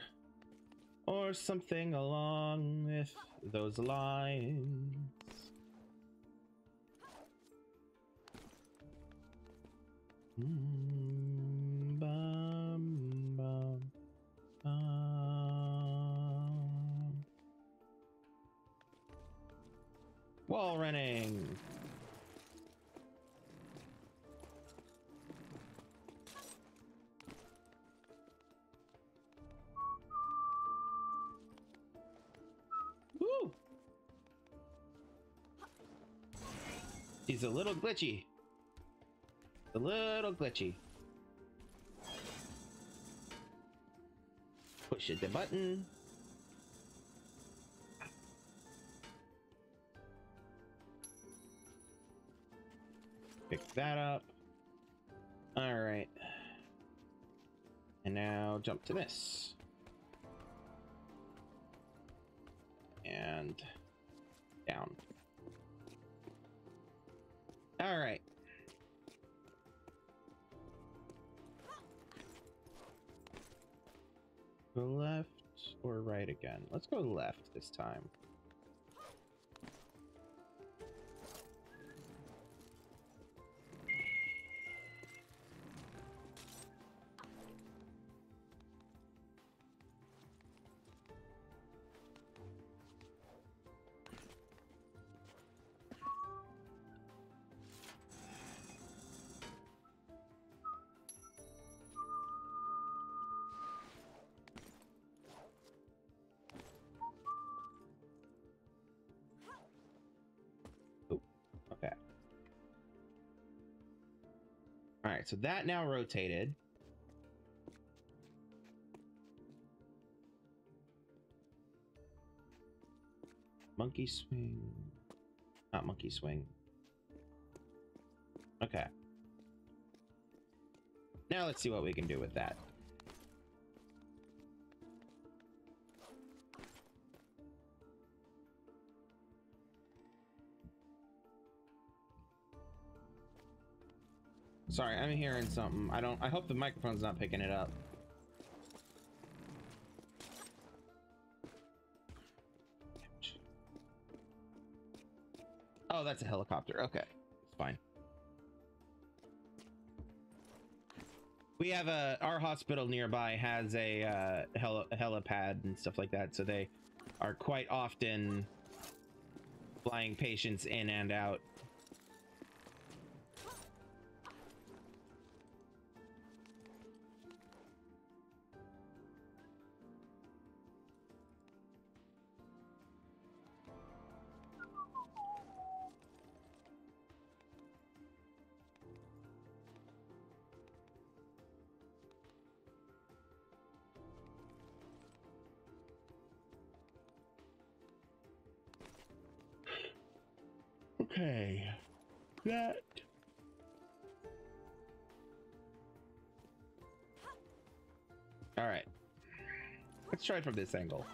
or something along with those lines. Wall running. Woo! He's a little glitchy. A little glitchy. Push the button. Pick that up. All right. And now jump to this. And down. All right. Go left or right again? Let's go left this time. So that now rotated. Monkey swing. Not monkey swing. Okay. Now let's see what we can do with that. Sorry, I'm hearing something. I hope the microphone's not picking it up. Oh, that's a helicopter. Okay, it's fine. we have a, our hospital nearby has a helipad and stuff like that, so they are quite often flying patients in and out. Okay, that all right, let's try it from this angle.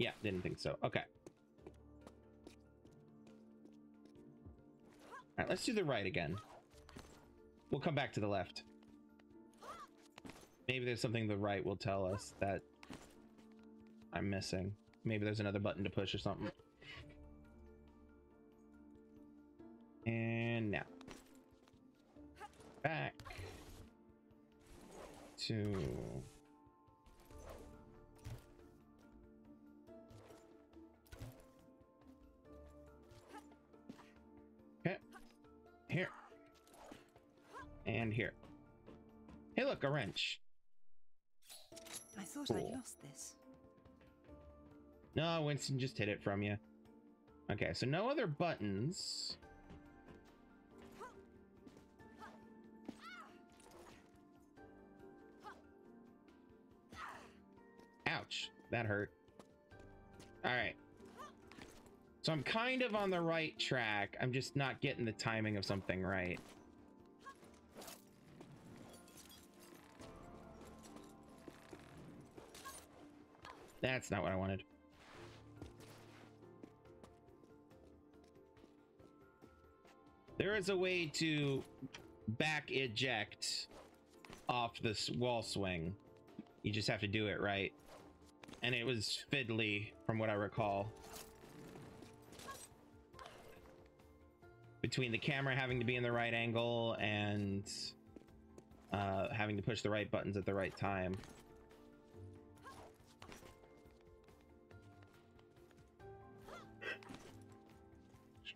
Yeah, didn't think so. Okay. All right, let's do the right again. We'll come back to the left. Maybe there's something the right will tell us that I'm missing. Maybe there's another button to push or something. And now. Back to... here and here. Hey, look, a wrench. I thought cool. I lost this. No, Winston just hid it from you. Okay, so no other buttons. Ouch, that hurt. All right. So I'm kind of on the right track. I'm just not getting the timing of something right. That's not what I wanted. There is a way to back eject off this wall swing. You just have to do it right. And it was fiddly from what I recall. Between the camera having to be in the right angle and having to push the right buttons at the right time.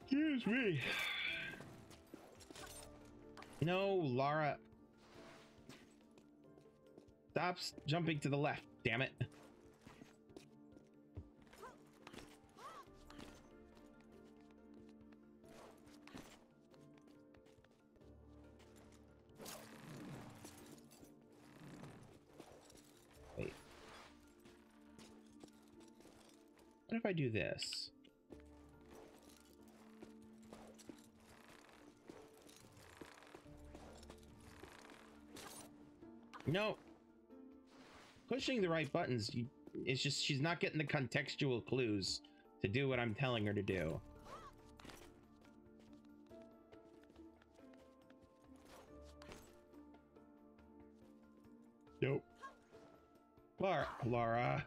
Excuse me. No, Lara. Stop jumping to the left, damn it. What if I do this? No. Pushing the right buttons, it's just she's not getting the contextual clues to do what I'm telling her to do. Nope. Lara. Lara!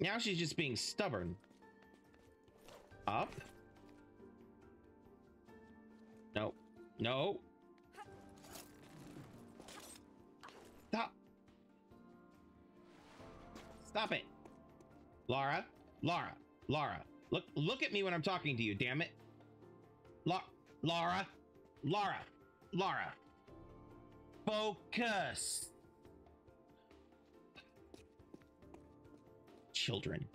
Now she's just being stubborn. Up? No. No. Stop. Stop it. Lara. Lara. Lara. Look at me when I'm talking to you, damn it. Lara. Lara. Lara. Focus. Children.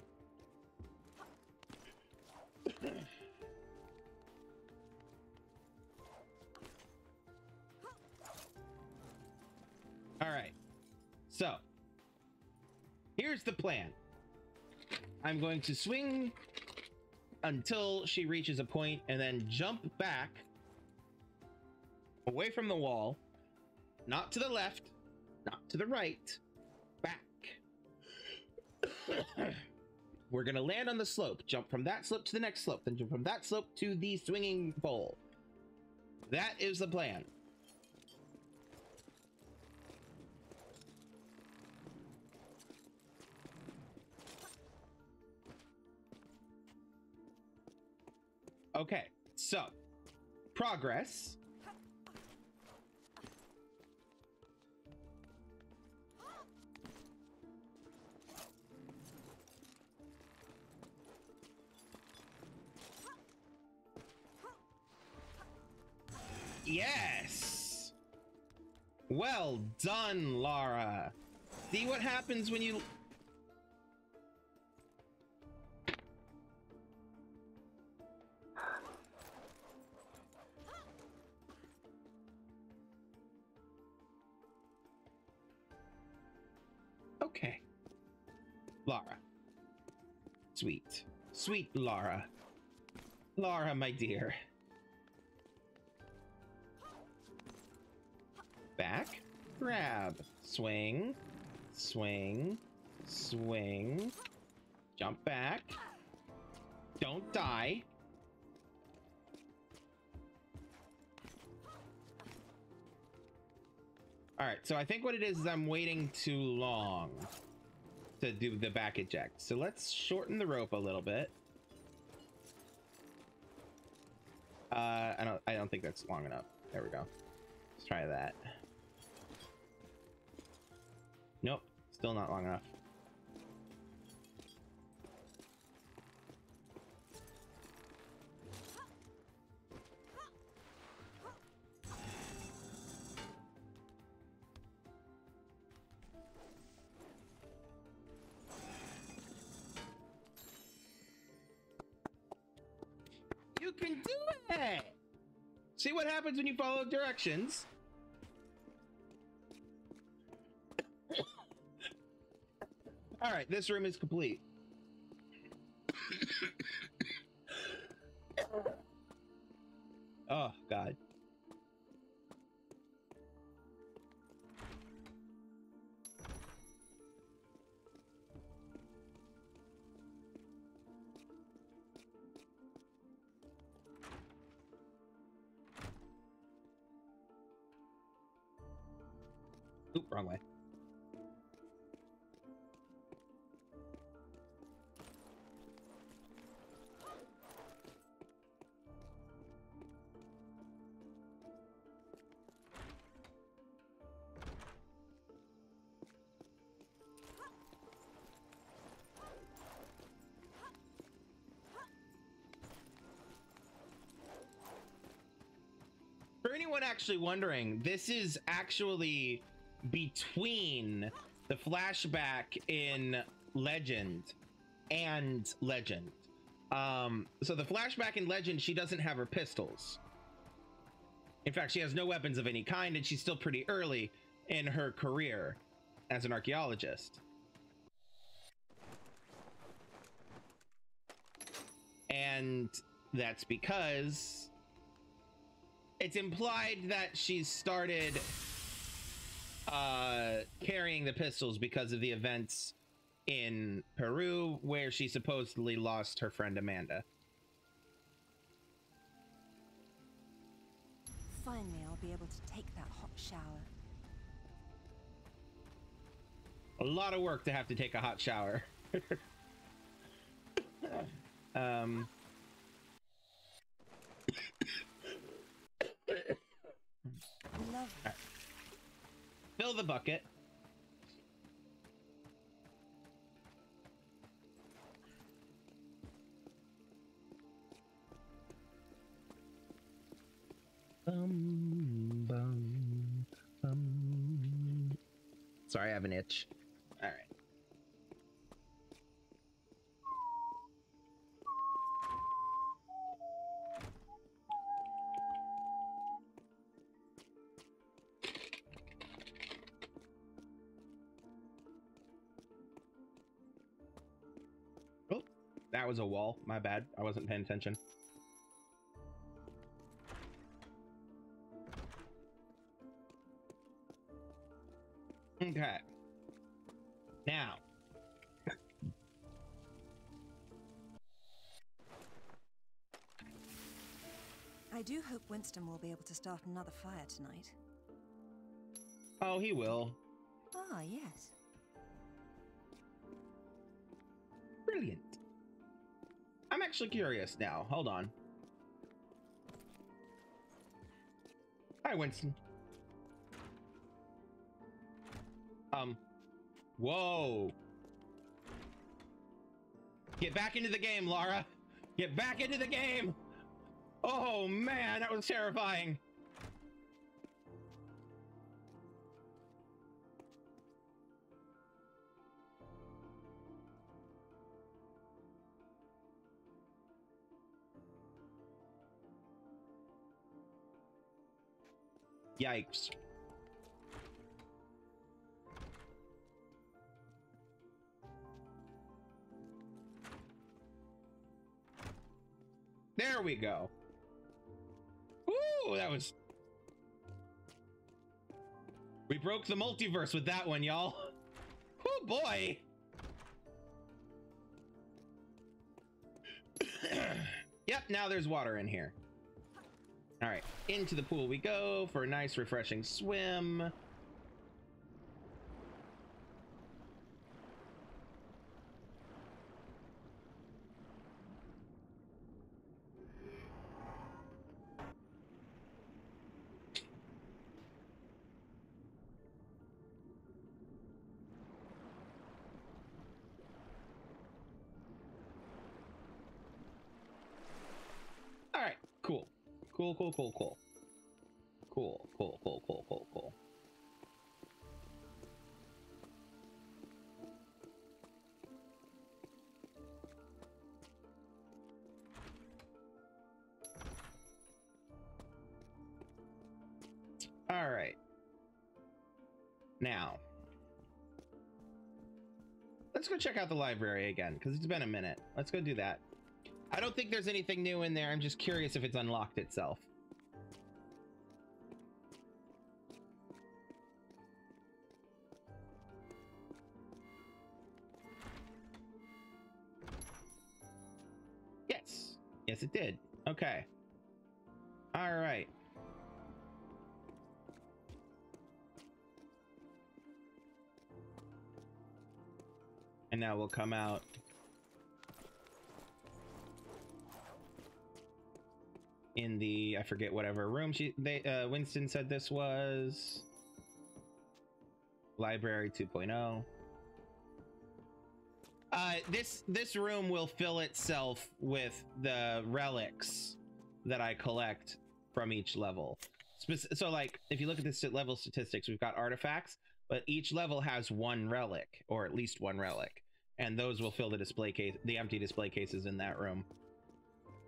All right. So, Here's the plan. I'm going to swing until she reaches a point and then jump back away from the wall, not to the left, not to the right, back. We're gonna land on the slope, jump from that slope to the next slope, then jump from that slope to the swinging pole. That is the plan. Okay, so progress. Yes! Well done, Lara. See what happens when you... Okay. Lara. Sweet. Sweet Lara. Lara, my dear. Back, grab, swing, swing, swing, jump back, don't die. All right, so I think what it is I'm waiting too long to do the back eject. So let's shorten the rope a little bit. I don't think that's long enough. There we go. Let's try that. Nope, still not long enough. You can do it! See what happens when you follow directions. All right, this room is complete. Oh, God. Oop, wrong way. For anyone actually wondering, this is actually between the flashback in Legend and Legend. So the flashback in Legend, she doesn't have her pistols. In fact, she has no weapons of any kind, and she's still pretty early in her career as an archaeologist. And that's because it's implied that she started carrying the pistols because of the events in Peru where she supposedly lost her friend Amanda. Finally, I'll be able to take that hot shower. A lot of work to have to take a hot shower. Love. Fill the bucket. Sorry, I have an itch. All right. That was a wall. My bad. I wasn't paying attention. Okay. Now. I do hope Winston will be able to start another fire tonight. Oh, he will. Ah, yes. Brilliant. I'm actually curious now. Hold on. Hi, Winston. Whoa. Get back into the game, Lara. Get back into the game. Oh, man, that was terrifying. Yikes. There we go. Ooh, that was... We broke the multiverse with that one, y'all. Oh, boy. Yep, now there's water in here. All right, into the pool we go for a nice, refreshing swim. All right, cool. Cool. All right. Now, let's go check out the library again, because it's been a minute. Let's go do that. I don't think there's anything new in there. I'm just curious if it's unlocked itself. Yes. Yes, it did. Okay. All right. And now we'll come out. In the, I forget whatever room Winston said this was. Library 2.0. This room will fill itself with the relics that I collect from each level. So like, if you look at the level statistics, we've got artifacts, but each level has one relic, or at least one relic, and those will fill the display case, the empty display cases in that room,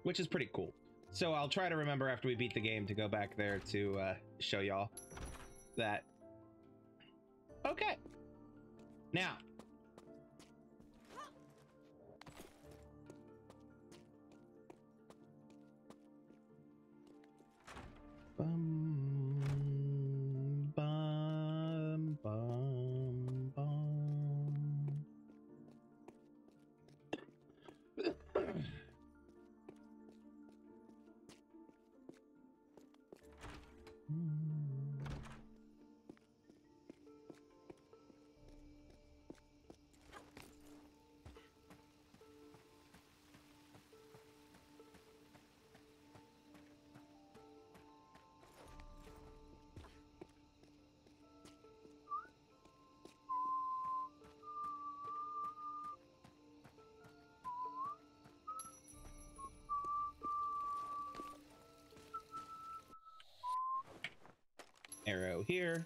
which is pretty cool. So I'll try to remember after we beat the game to go back there to show y'all that. Okay. Now. Arrow here.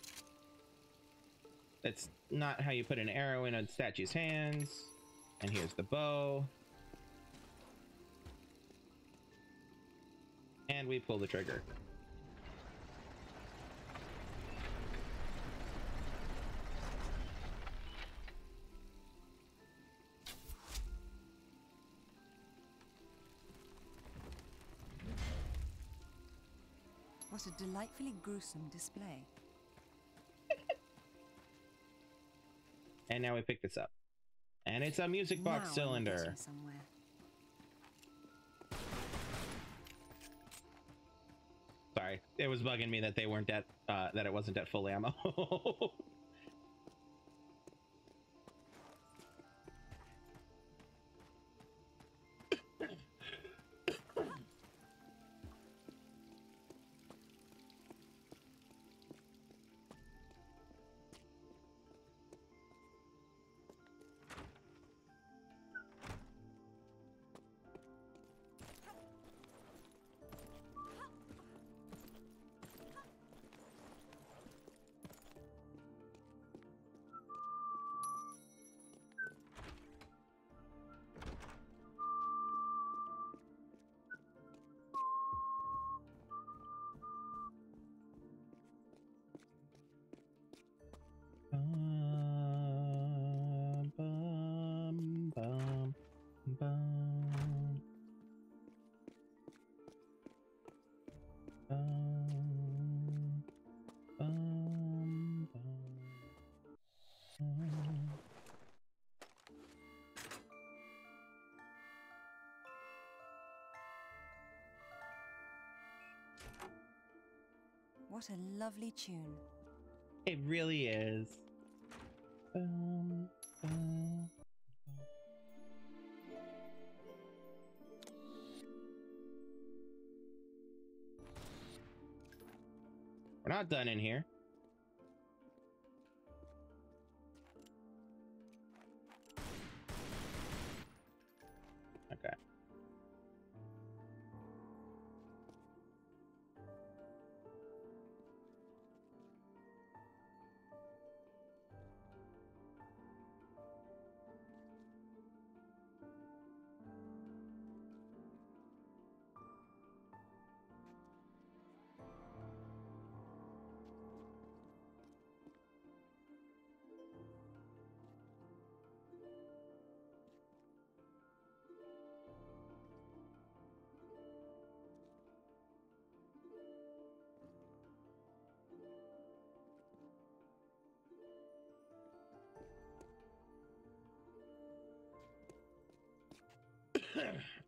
That's not how you put an arrow in a statue's hands. And here's the bow. And we pull the trigger. What a delightfully gruesome display. And now we pick this up. And it's a music box cylinder. Sorry, it was bugging me that they weren't at that it wasn't at full ammo. What a lovely tune. It really is. We're not done in here.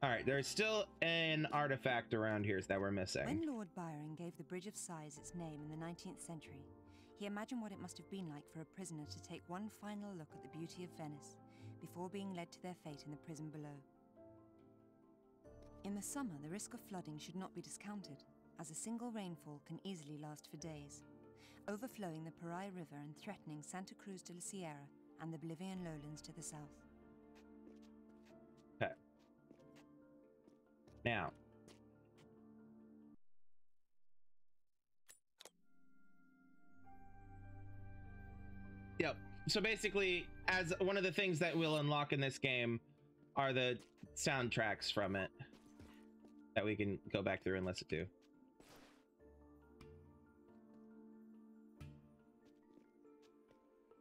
All right, there's still an artifact around here that we're missing. When Lord Byron gave the Bridge of Sighs its name in the 19th century, he imagined what it must have been like for a prisoner to take one final look at the beauty of Venice before being led to their fate in the prison below. In the summer, the risk of flooding should not be discounted, as a single rainfall can easily last for days, overflowing the Parai River and threatening Santa Cruz de la Sierra and the Bolivian lowlands to the south. Okay. Now, yep. So basically, as one of the things that we'll unlock in this game are the soundtracks from it that we can go back through and listen to.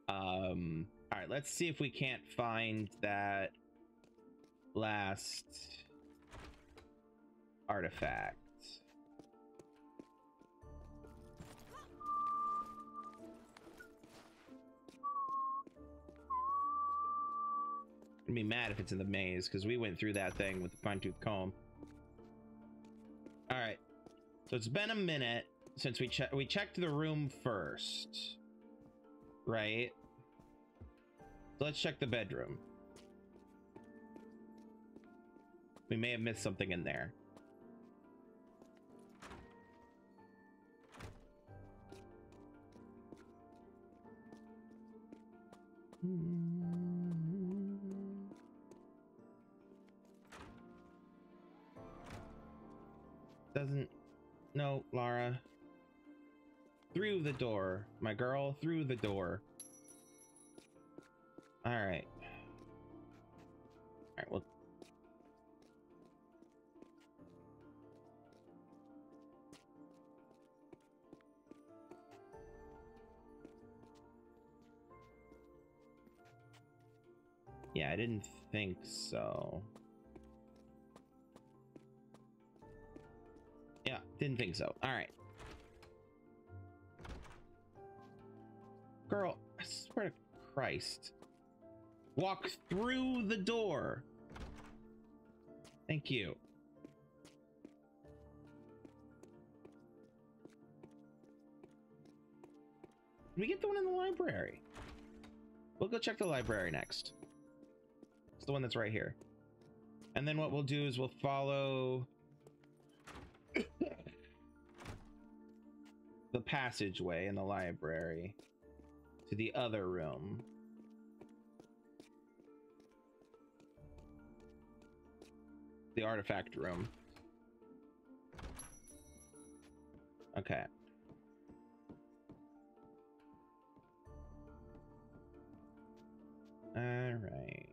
All right, let's see if we can't find that last artifact. I'd be mad if it's in the maze, because we went through that thing with the fine-tooth comb. All right, so it's been a minute since we checked the room first, right? So let's check the bedroom. We may have missed something in there. Doesn't... No, Lara. Through the door, my girl. Through the door. All right. All right, well... Yeah, I didn't think so. Yeah, didn't think so. All right. Girl, I swear to Christ. Walk through the door. Thank you. Did we get the one in the library? We'll go check the library next. It's the one that's right here. And then what we'll do is we'll follow the passageway in the library to the other room. The artifact room. Okay. All right.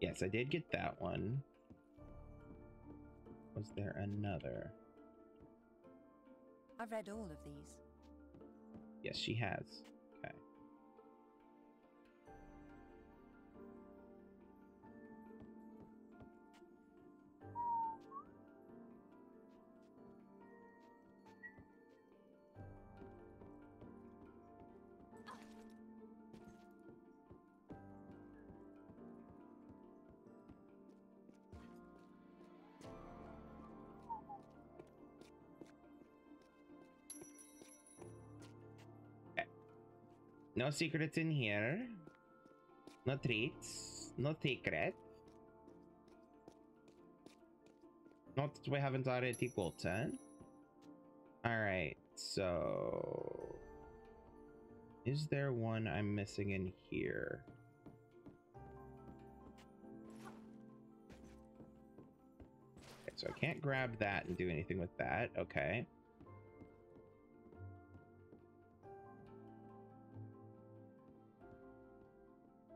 Yes, I did get that one. Was there another? I've read all of these. Yes, she has. Okay. No secrets in here. No treats. No secret. Not that we haven't already gotten. Alright, so... Is there one I'm missing in here? Okay, so I can't grab that and do anything with that. Okay.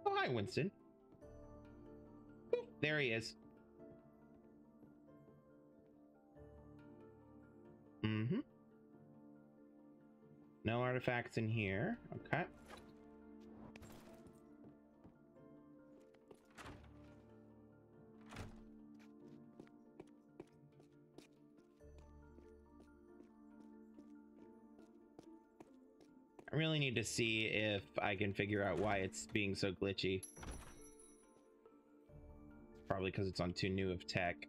Hi, Winston. There he is. Mm-hmm. No artifacts in here. Okay. I really need to see if I can figure out why it's being so glitchy. Probably because it's on too new of tech.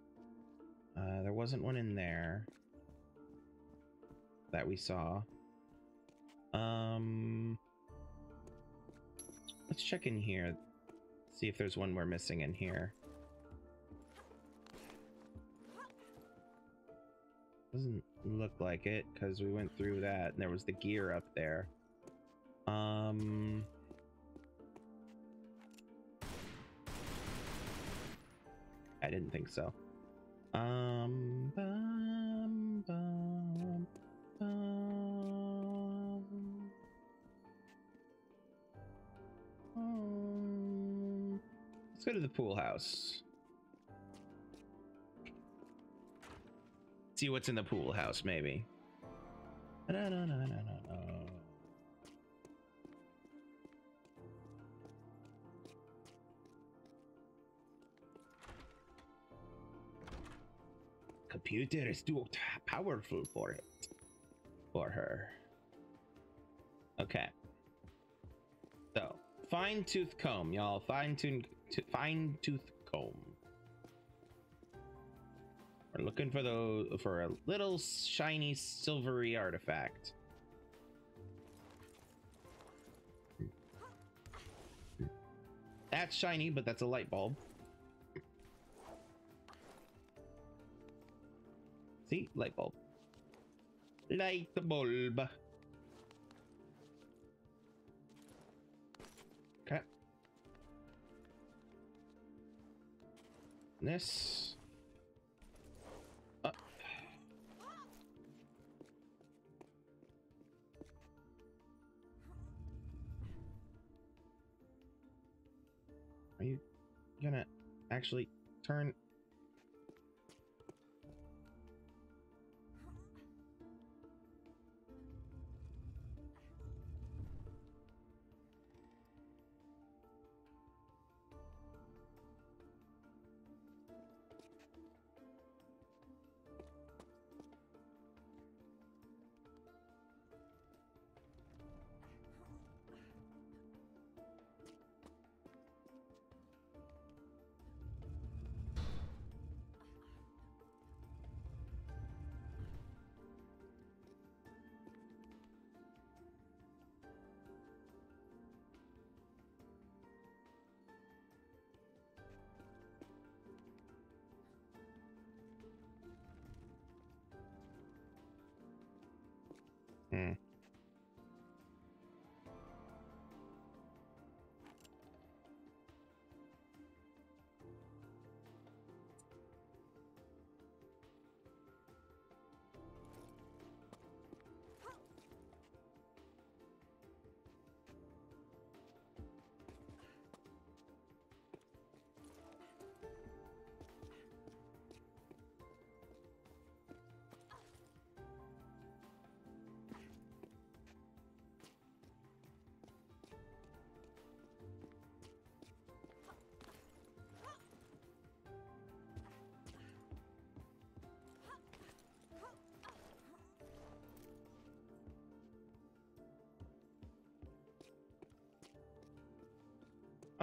There wasn't one in there that we saw. Let's check in here. See if there's one we're missing in here. Doesn't look like it because we went through that and there was the gear up there. I didn't think so. Let's go to the pool house. See what's in the pool house, maybe. No. Computer is too powerful for it, for her. Okay. So, fine-tooth comb, y'all. Fine-tooth comb. We're looking for those, for a little shiny silvery artifact. That's shiny, but that's a light bulb. See? Light bulb. Light the bulb. Okay. This. Up. Are you gonna actually turn?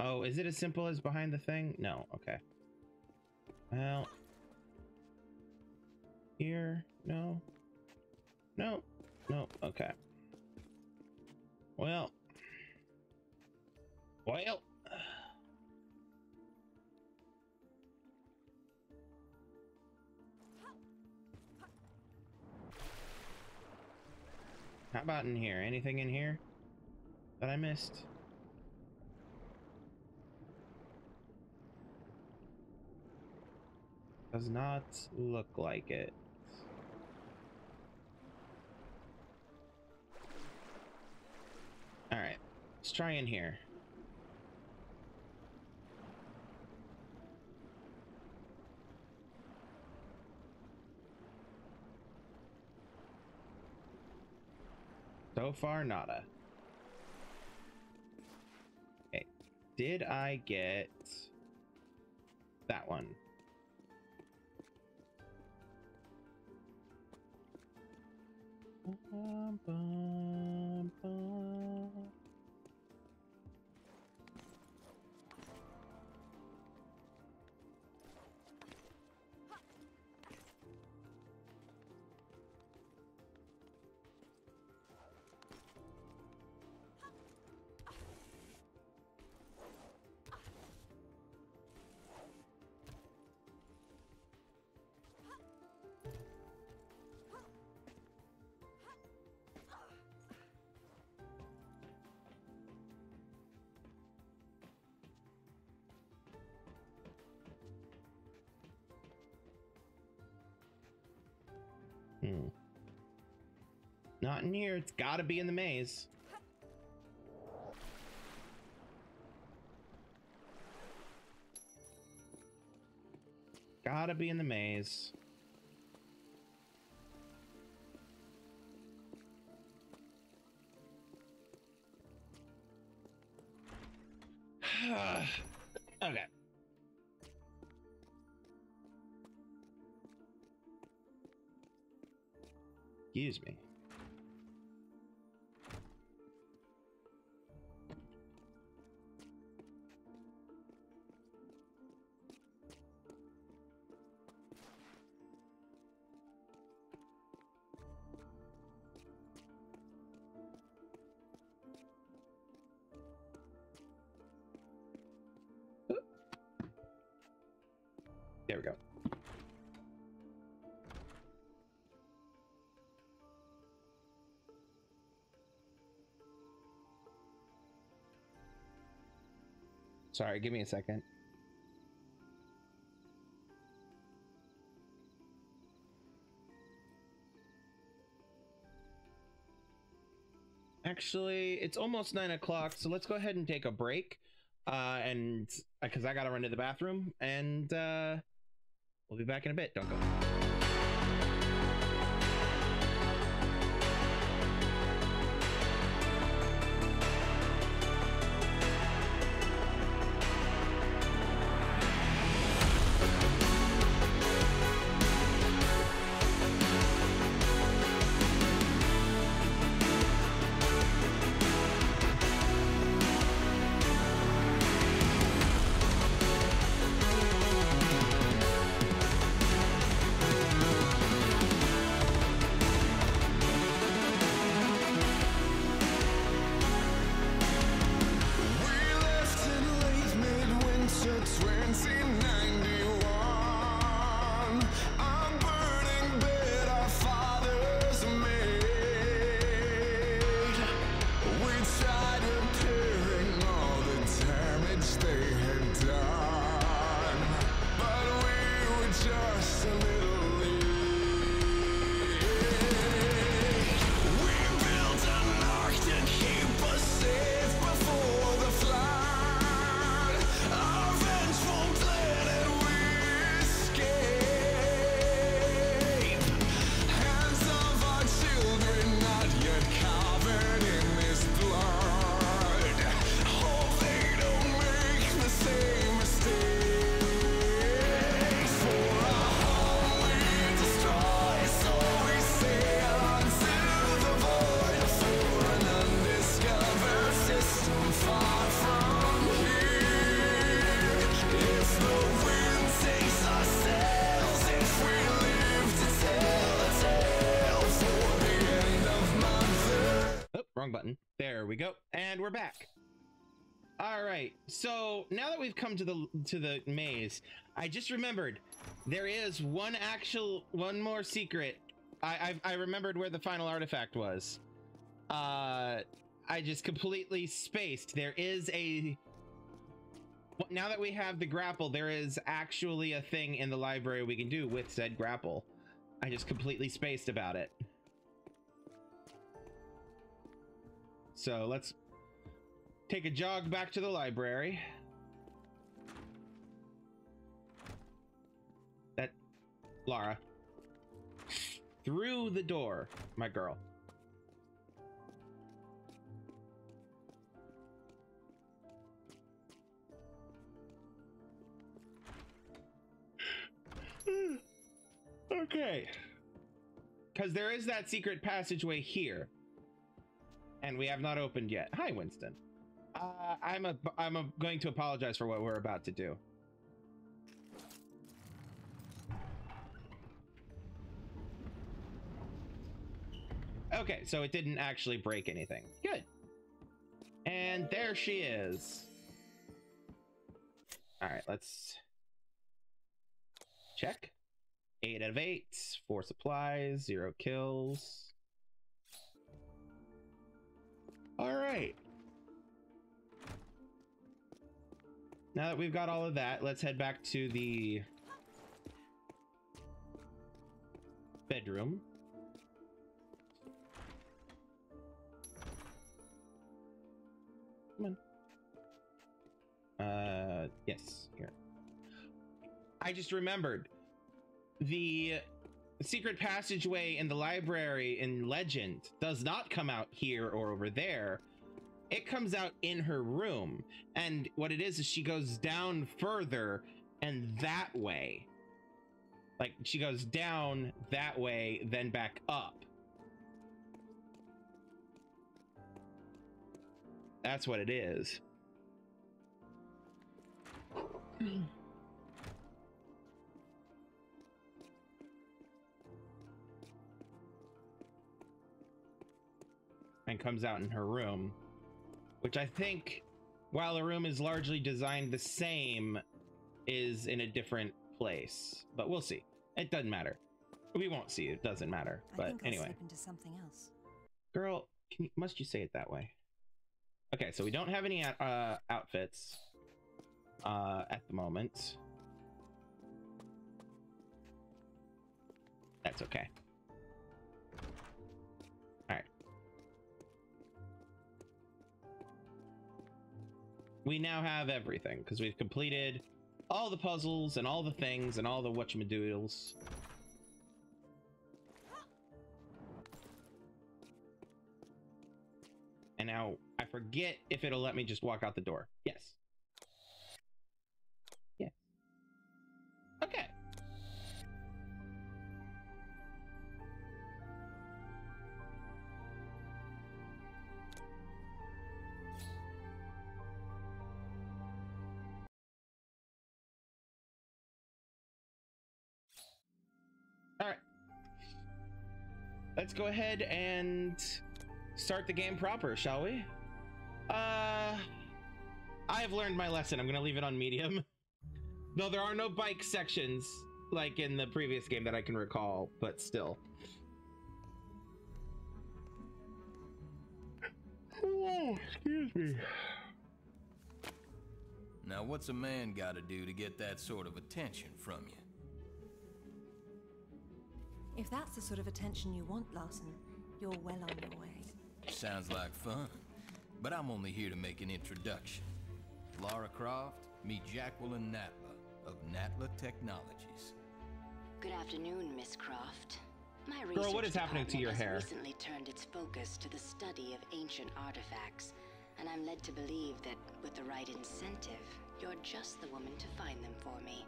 Oh, is it as simple as behind the thing? No, okay. Well, here, no, no, no, okay. Well. How about in here? Anything in here that I missed? Does not look like it. All right, let's try in here. So far, nada. Okay, did I get that one? Not in here. It's gotta be in the maze. Gotta be in the maze. Okay. Excuse me. Sorry, give me a second. Actually, it's almost 9 o'clock, so let's go ahead and take a break. And because I gotta run to the bathroom, and we'll be back in a bit. Don't go. There we go, and we're back. All right, so now that we've come to the maze, I just remembered there is one more secret. I remembered where the final artifact was. I just completely spaced. There is a, now that we have the grapple, there is actually a thing in the library we can do with said grapple. I just completely spaced about it. So let's take a jog back to the library. That, Lara, through the door, my girl. Okay, because there is that secret passageway here, and we have not opened yet. Hi, Winston. I'm going to apologize for what we're about to do. Okay, so it didn't actually break anything. Good. And there she is. All right, let's check. 8 out of 8, 4 supplies, 0 kills. All right. Now that we've got all of that, let's head back to the bedroom. Come on. Yes, here. I just remembered. The secret passageway in the library in Legend does not come out here or over there. It comes out in her room. And what it is she goes down further and that way. Like, she goes down that way, then back up. That's what it is. And comes out in her room, which I think, while the room is largely designed the same, is in a different place, but we'll see. It doesn't matter. We won't see. It doesn't matter. But anyway, slip into something else. Girl, must you say it that way? Okay, so we don't have any outfits at the moment. That's okay. We now have everything because we've completed all the puzzles and all the things and all the whatchamadoodles. And now I forget if it'll let me just walk out the door. Yes. Yeah. Okay. Let's go ahead and start the game proper, shall we? I've learned my lesson. I'm gonna leave it on medium. No, there are no bike sections like in the previous game that I can recall, but still. Oh, excuse me. Now, what's a man gotta do to get that sort of attention from you? If that's the sort of attention you want, Larson, you're well on your way. Sounds like fun, but I'm only here to make an introduction. Lara Croft, meet Jacqueline Natla of Natla Technologies. Good afternoon, Miss Croft. My research Girl, what is happening to your hair? Recently turned its focus to the study of ancient artifacts, and I'm led to believe that with the right incentive, you're just the woman to find them for me.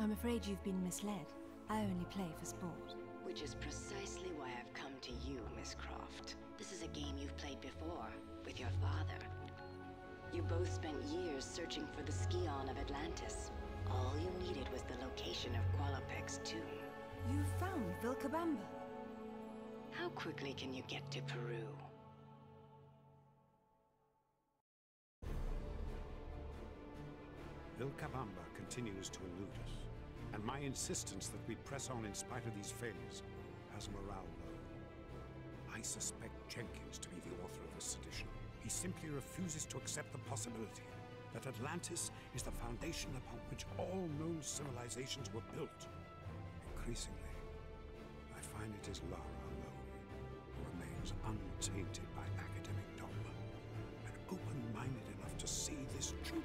I'm afraid you've been misled. I only play for sport. Which is precisely why I've come to you, Miss Croft. This is a game you've played before, with your father. You both spent years searching for the Scion of Atlantis. All you needed was the location of Qualopex's tomb. You found Vilcabamba. How quickly can you get to Peru? Vilcabamba continues to elude us, and my insistence that we press on in spite of these failures has morale low. I suspect Jenkins to be the author of this sedition. He simply refuses to accept the possibility that Atlantis is the foundation upon which all known civilizations were built. Increasingly, I find it is Lara alone who remains untainted by academic dogma and open-minded enough to see this truth.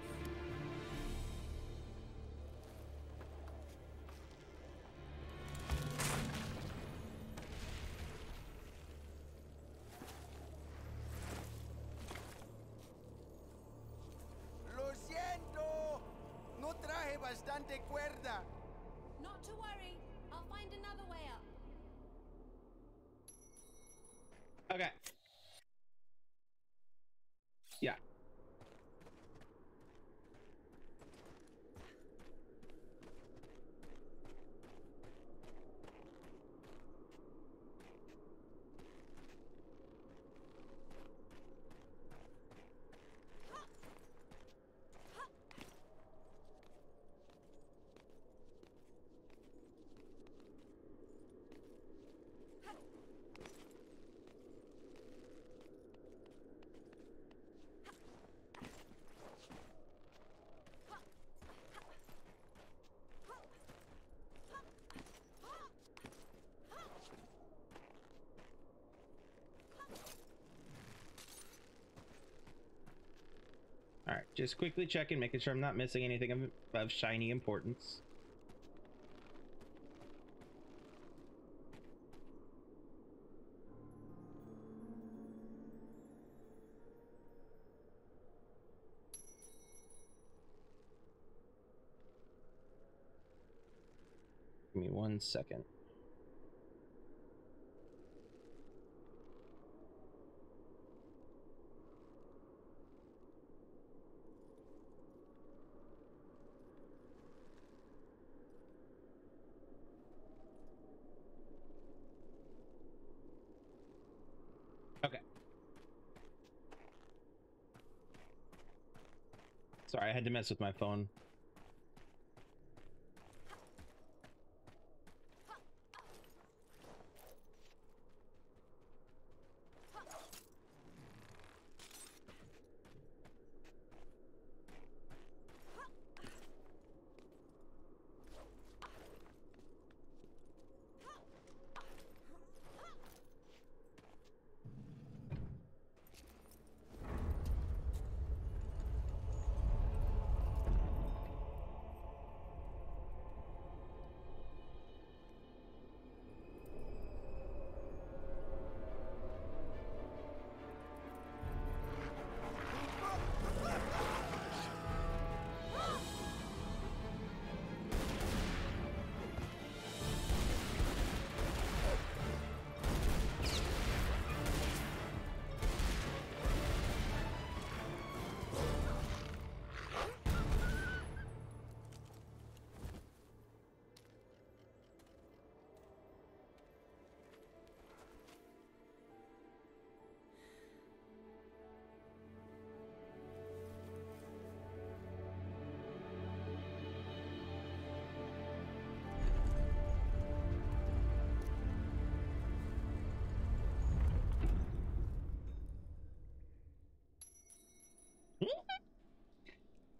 Not to worry, I'll find another way up. Okay. Yeah. Just quickly checking, making sure I'm not missing anything of shiny importance. Give me 1 second. Sorry, I had to mess with my phone.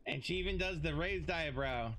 And she even does the raised eyebrow.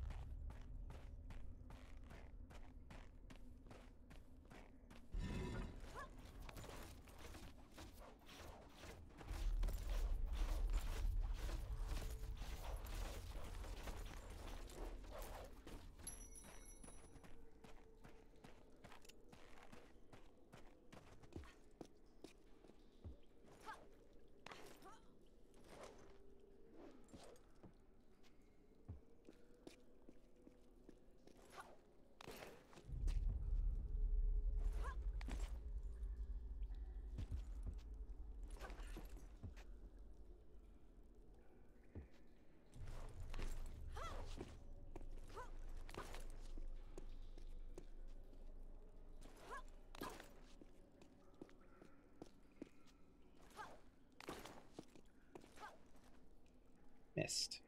Missed.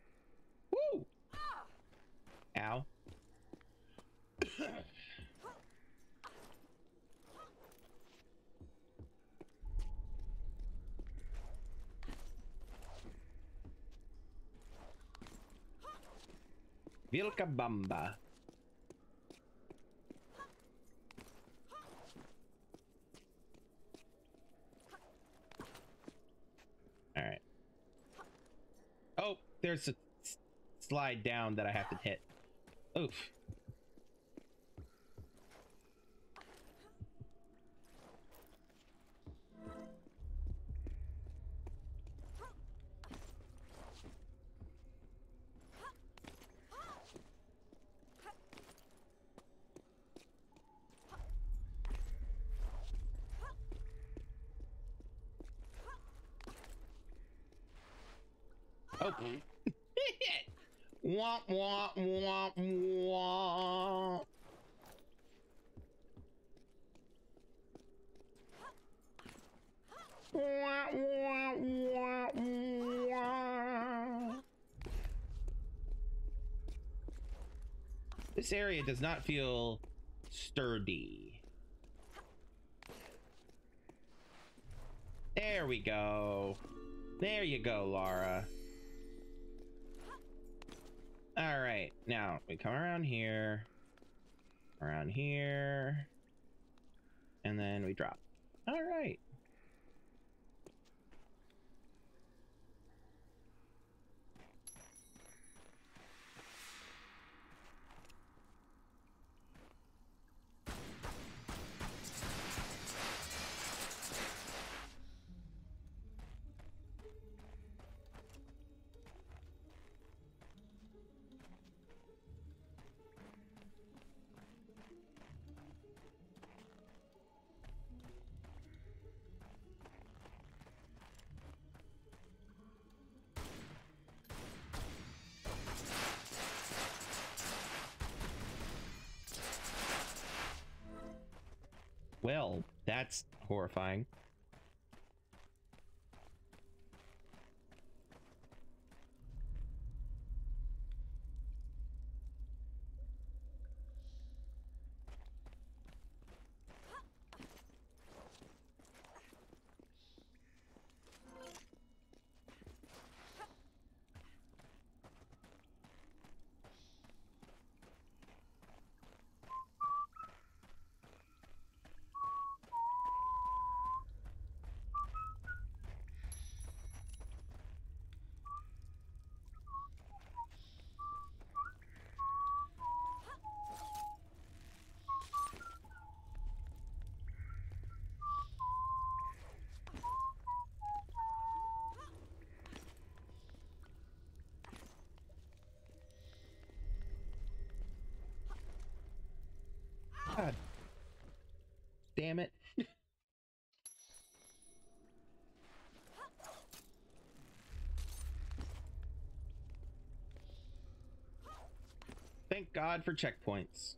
Woo! Ah! now. Vilcabamba. Alright. Oh, there's a slide down that I have to hit. Oof. Oh. Womp, womp, womp, womp. Womp, womp, womp, womp. This area does not feel sturdy. There we go. There you go, Lara. All right, now we come around here, and then we drop. All right. Well, that's horrifying. God damn it. Thank God for checkpoints.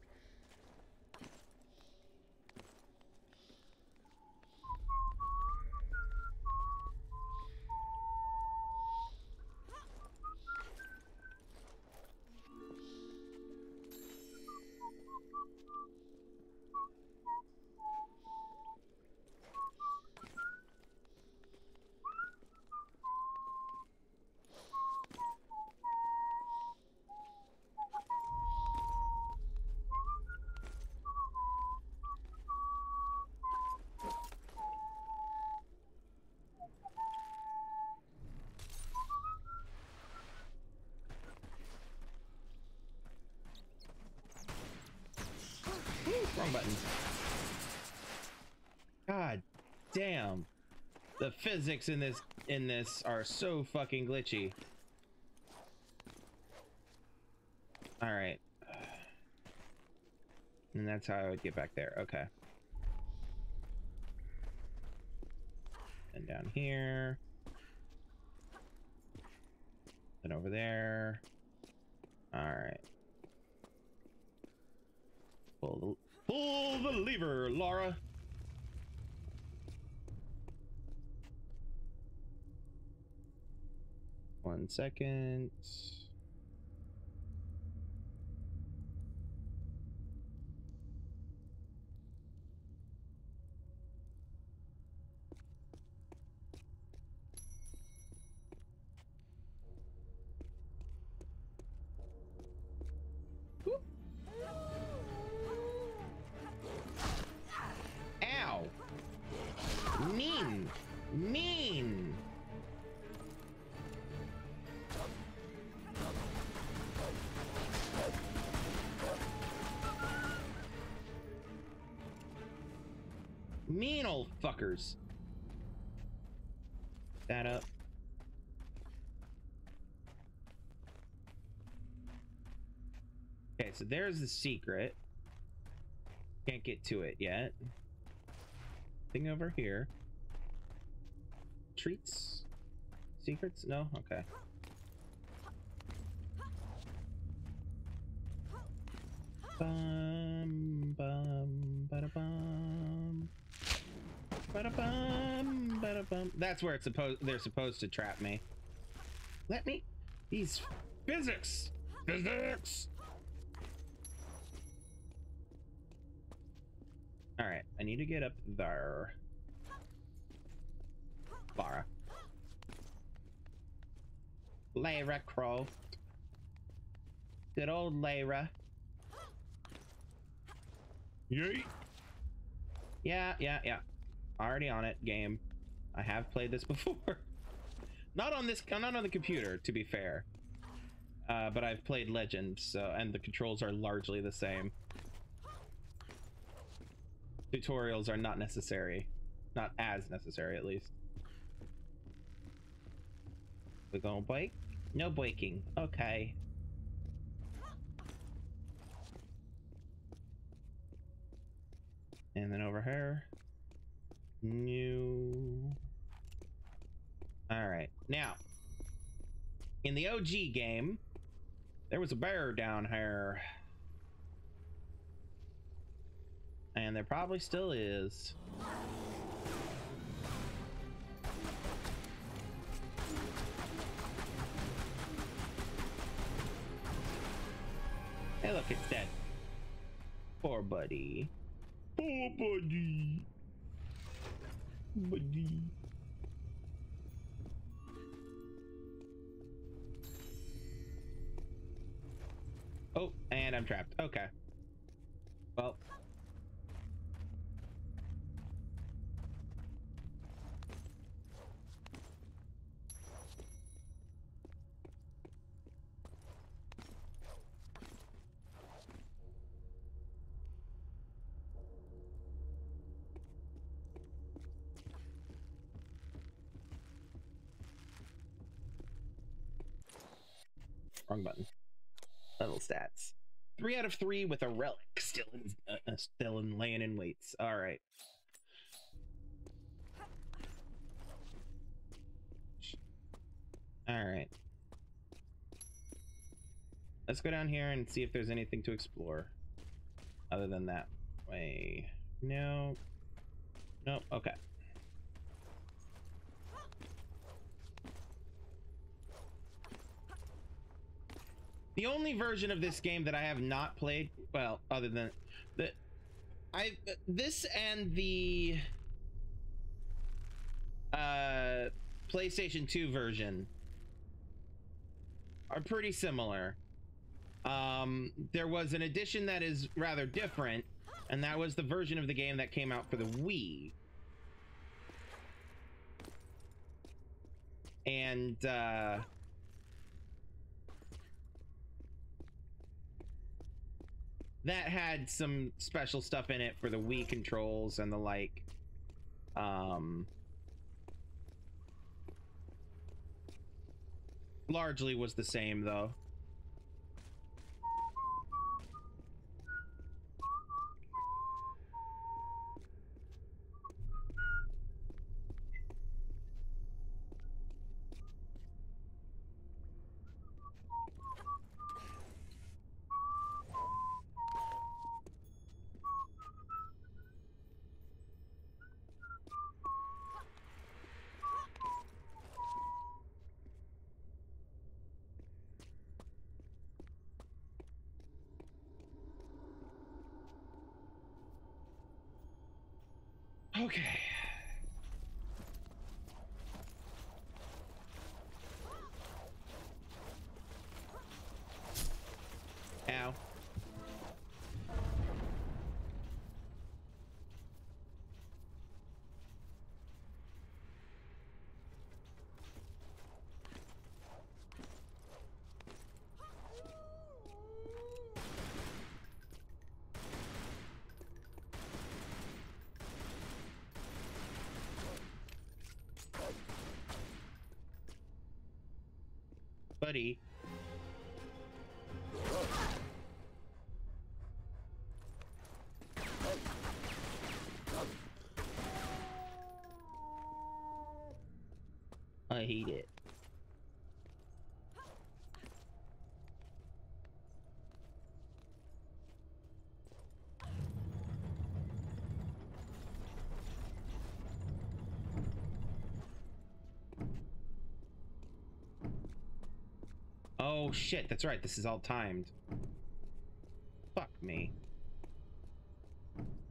Wrong button. God damn. The physics in this are so fucking glitchy. All right. And that's how I would get back there. Okay. And down here. And over there. All right. Pull the lever, Lara. One second. mean old fuckers. That up. Okay, so there's the secret. Can't get to it yet. Thing over here. Treats? Secrets? No? Okay. Bum, bum, bada bum. Bada bum, bada bum. That's where it's supposed they're supposed to trap me. Let me. These physics! Physics! Alright, I need to get up there. Lara. Lara Croft. Good old Lara. Yay! Yeah, yeah, yeah. Already on it, game. I have played this before. Not on this, not on the computer, to be fair. But I've played Legend, so, and the controls are largely the same. Tutorials are not necessary. Not as necessary, at least. We're gonna bike? No biking. Okay. And then over here. New. Alright. Now, in the OG game, there was a bear down here. And there probably still is. Hey, look, it's dead. Poor buddy. Poor buddy. Buddy. Oh, and I'm trapped. Okay. Well. Wrong button. Level stats. 3 out of 3 with a relic. Still in laying in weights. All right. All right. Let's go down here and see if there's anything to explore. Other than that way. No. Nope. Okay. The only version of this game that I have not played, well, other than the, this and the PlayStation 2 version are pretty similar. There was an edition that is rather different, and that was the version of the game that came out for the Wii. And that had some special stuff in it for the Wii controls and the like. Largely was the same, though. Okay. Ow. buddy. I hate it. Oh shit, that's right, this is all timed. Fuck me.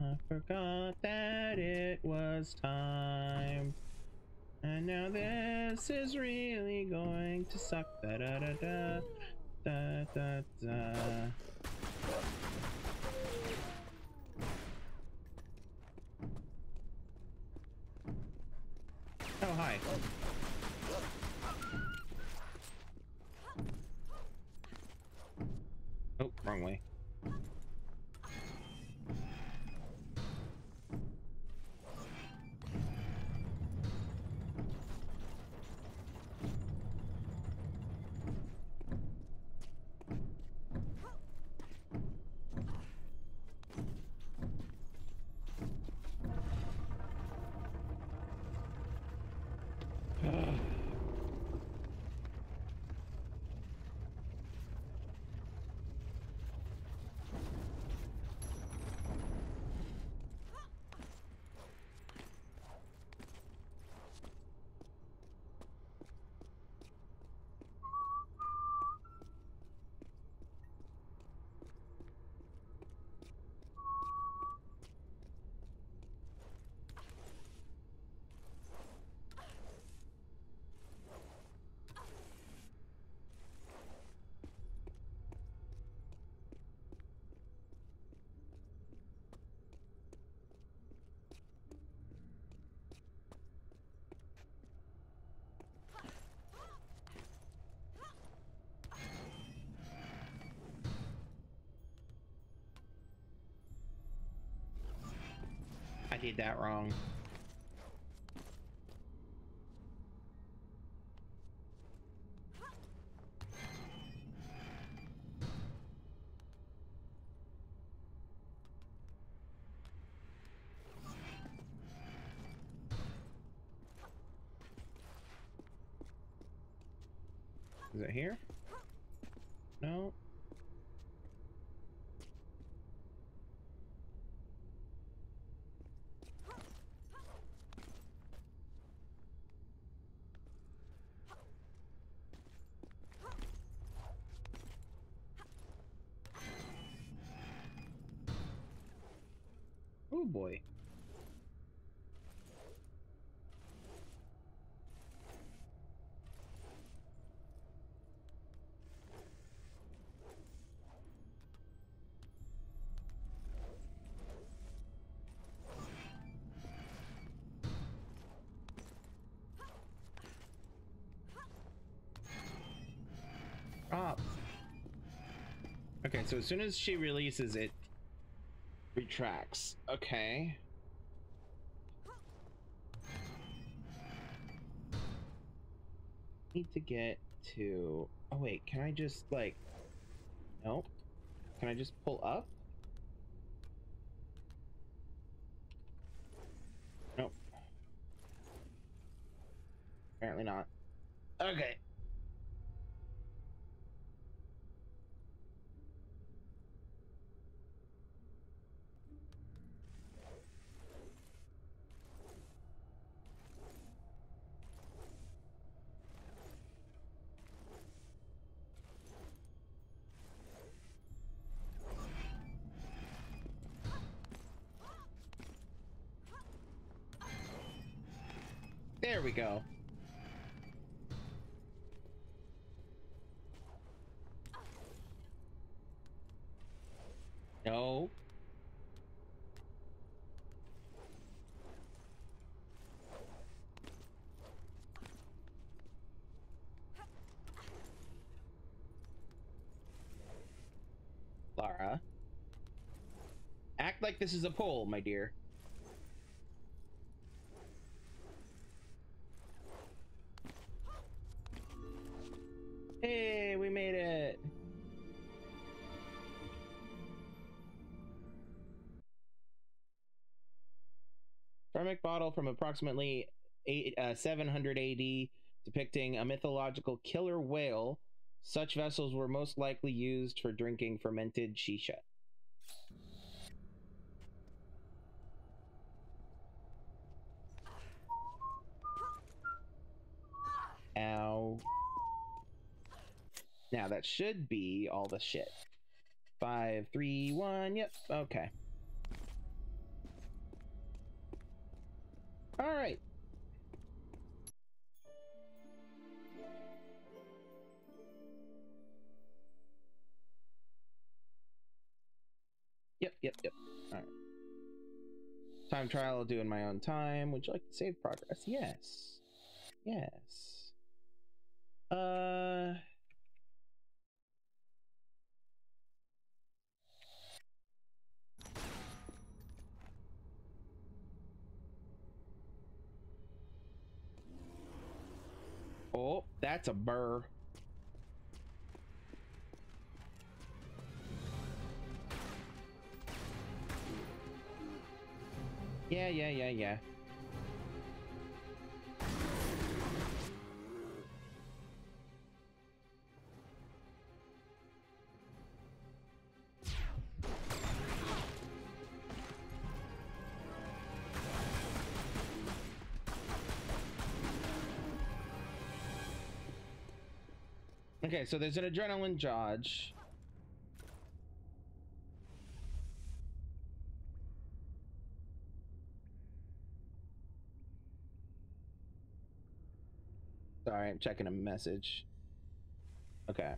I forgot that it was timed. And now this is really going to suck. Da da da da da da da. Oh hi. Oh, wrong way. I did that wrong. Is it here? No. Boy. Up. Okay, so as soon as she releases it, retracts. Okay. Need to get to... Oh wait, can I just like... Nope. Can I just pull up? Nope. Apparently not. Okay. There we go. No. Lara. Act like this is a poll, my dear. Hey. Karmic bottle from approximately 700 AD depicting a mythological killer whale. Such vessels were most likely used for drinking fermented shisha. Ow. Now that should be all the shit. 5, 3, 1, yep, okay. All right. Yep. All right. Time trial I'll do in my own time. Would you like to save progress? Yes. Yes. Oh, that's a burr. Yeah. Okay, so there's an adrenaline charge. Sorry, I'm checking a message. Okay.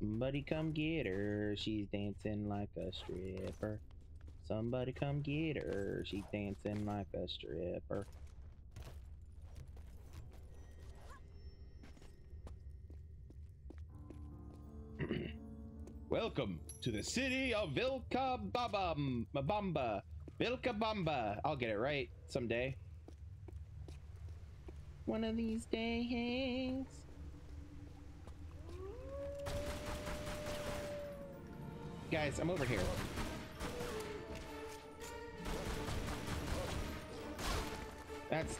Somebody come get her. She's dancing like a stripper. Somebody come get her. She's dancing like a stripper. Welcome to the city of Vilcabamba. Vilcabamba. I'll get it right someday. One of these days. Guys, I'm over here. That's.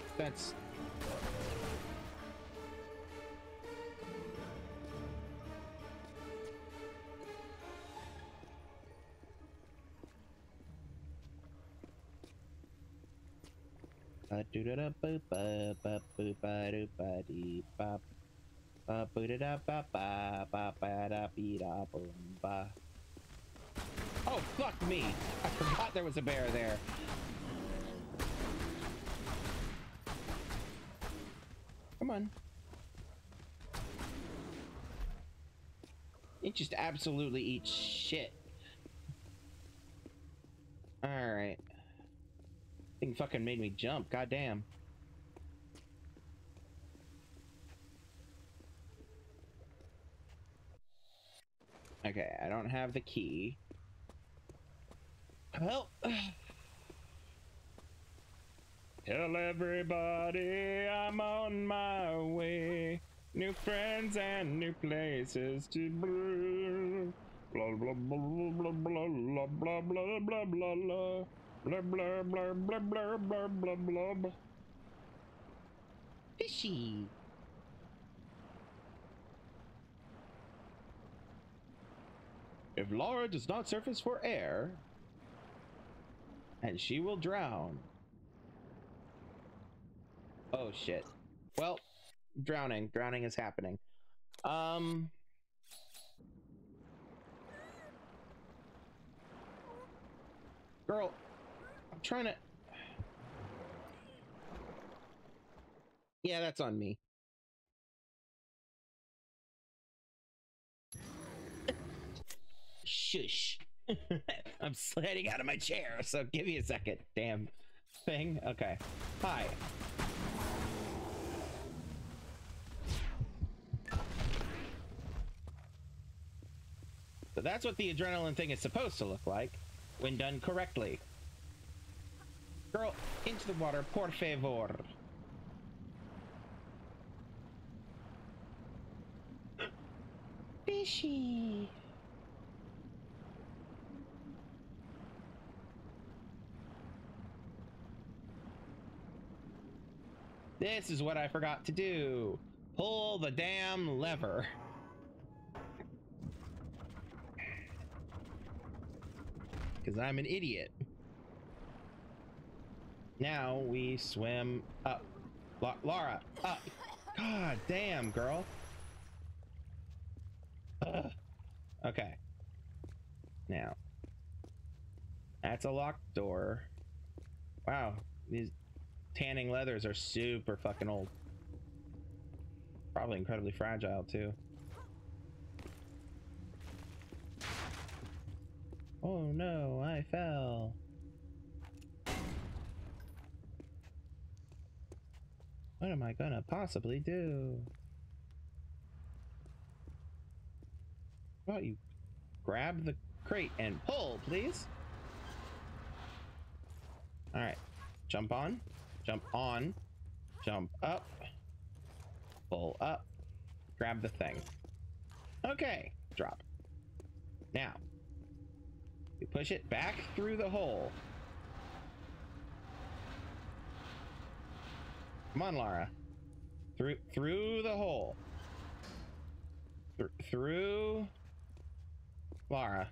Oh, fuck me! I forgot there was a bear there. Come on. It just absolutely eats shit. Alright. Thing fucking made me jump, goddamn. Okay, I don't have the key. Help! Tell everybody I'm on my way. New friends and new places to brew. Blah blah blah blah blah blah blah blah blah blah blah. Blah blah blah blah blah blah blah blah. Fishy. If Lara does not surface for air, and she will drown. Oh shit. Well, drowning is happening. Girl. I'm trying to... Yeah, that's on me. Shush. I'm sliding out of my chair, so give me a second. Damn thing. Okay. Hi. So that's what the adrenaline thing is supposed to look like when done correctly. Girl, into the water, por favor. Fishy. This is what I forgot to do. Pull the damn lever. Because I'm an idiot. Now we swim up. Lara, up. God damn, girl. Okay. Now. That's a locked door. Wow. These tanning leathers are super fucking old. Probably incredibly fragile, too. Oh no, I fell. What am I gonna possibly do? How about you grab the crate and pull, please? All right, jump on, jump on, jump up, pull up, grab the thing. Okay, drop. Now, we push it back through the hole. Come on, Lara. Through the hole. Through Lara.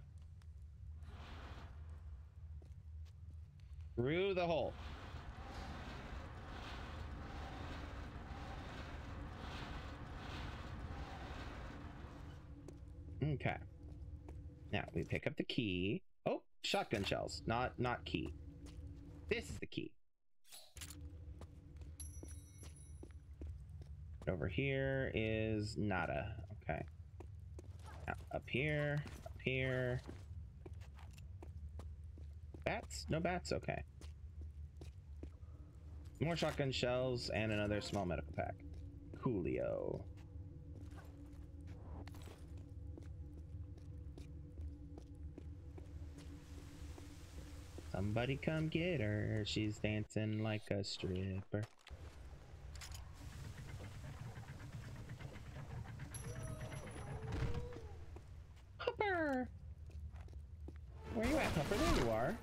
Through the hole. Okay. Now we pick up the key. Oh, shotgun shells. Not key. This is the key. Over here is nada. Okay. Now, up here. Bats? No bats? Okay. More shotgun shells and another small medical pack. Coolio. Somebody come get her. She's dancing like a stripper. Hopper! Where you at, Hopper? There you are.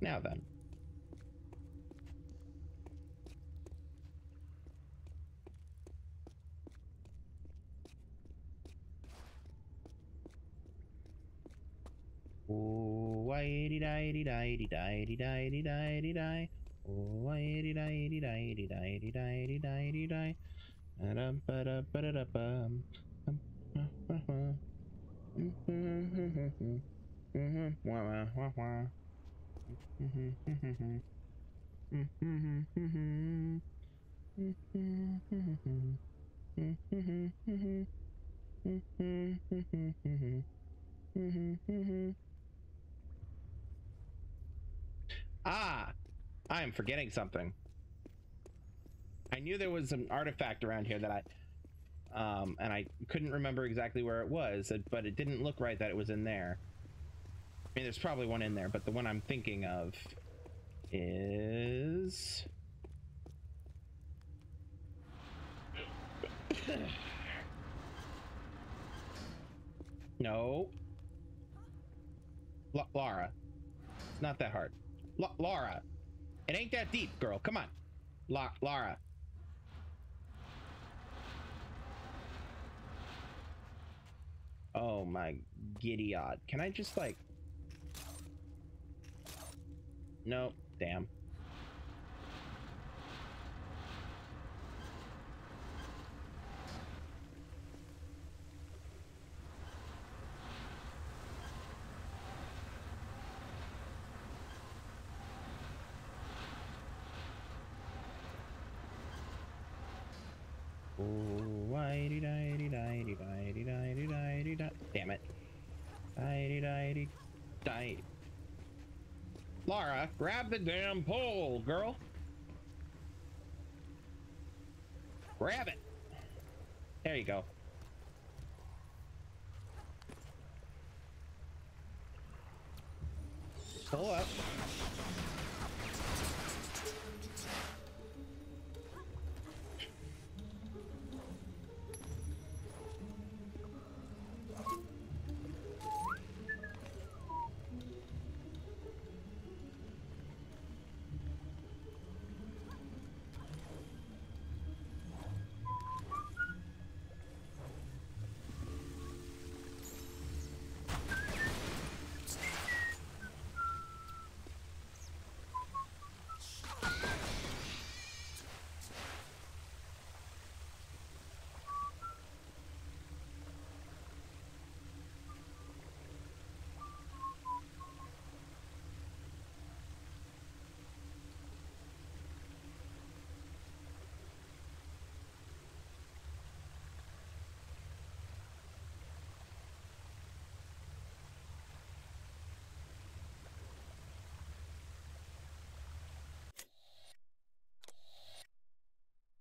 Now then. Oh, why-di-di-di-di-di-di-di-di-di-di. Oh, why-di-di-di-di-di-di-di-di-di-di-di. Da-da-ba-da-ba-da-da-bum. Wah-wah-wah-wah. Ah, I'm forgetting something. I knew there was an artifact around here that I couldn't remember exactly where it was, but it didn't look right that it was in there. I mean, there's probably one in there, but the one I'm thinking of is... No. Lara. It's not that hard. Lara. It ain't that deep, girl. Come on. Lara. Oh, my giddy odd. Can I just, like... No, damn. Oh, why did I die? Damn it. I die. Lara, grab the damn pole, girl. Grab it. There you go. Still up.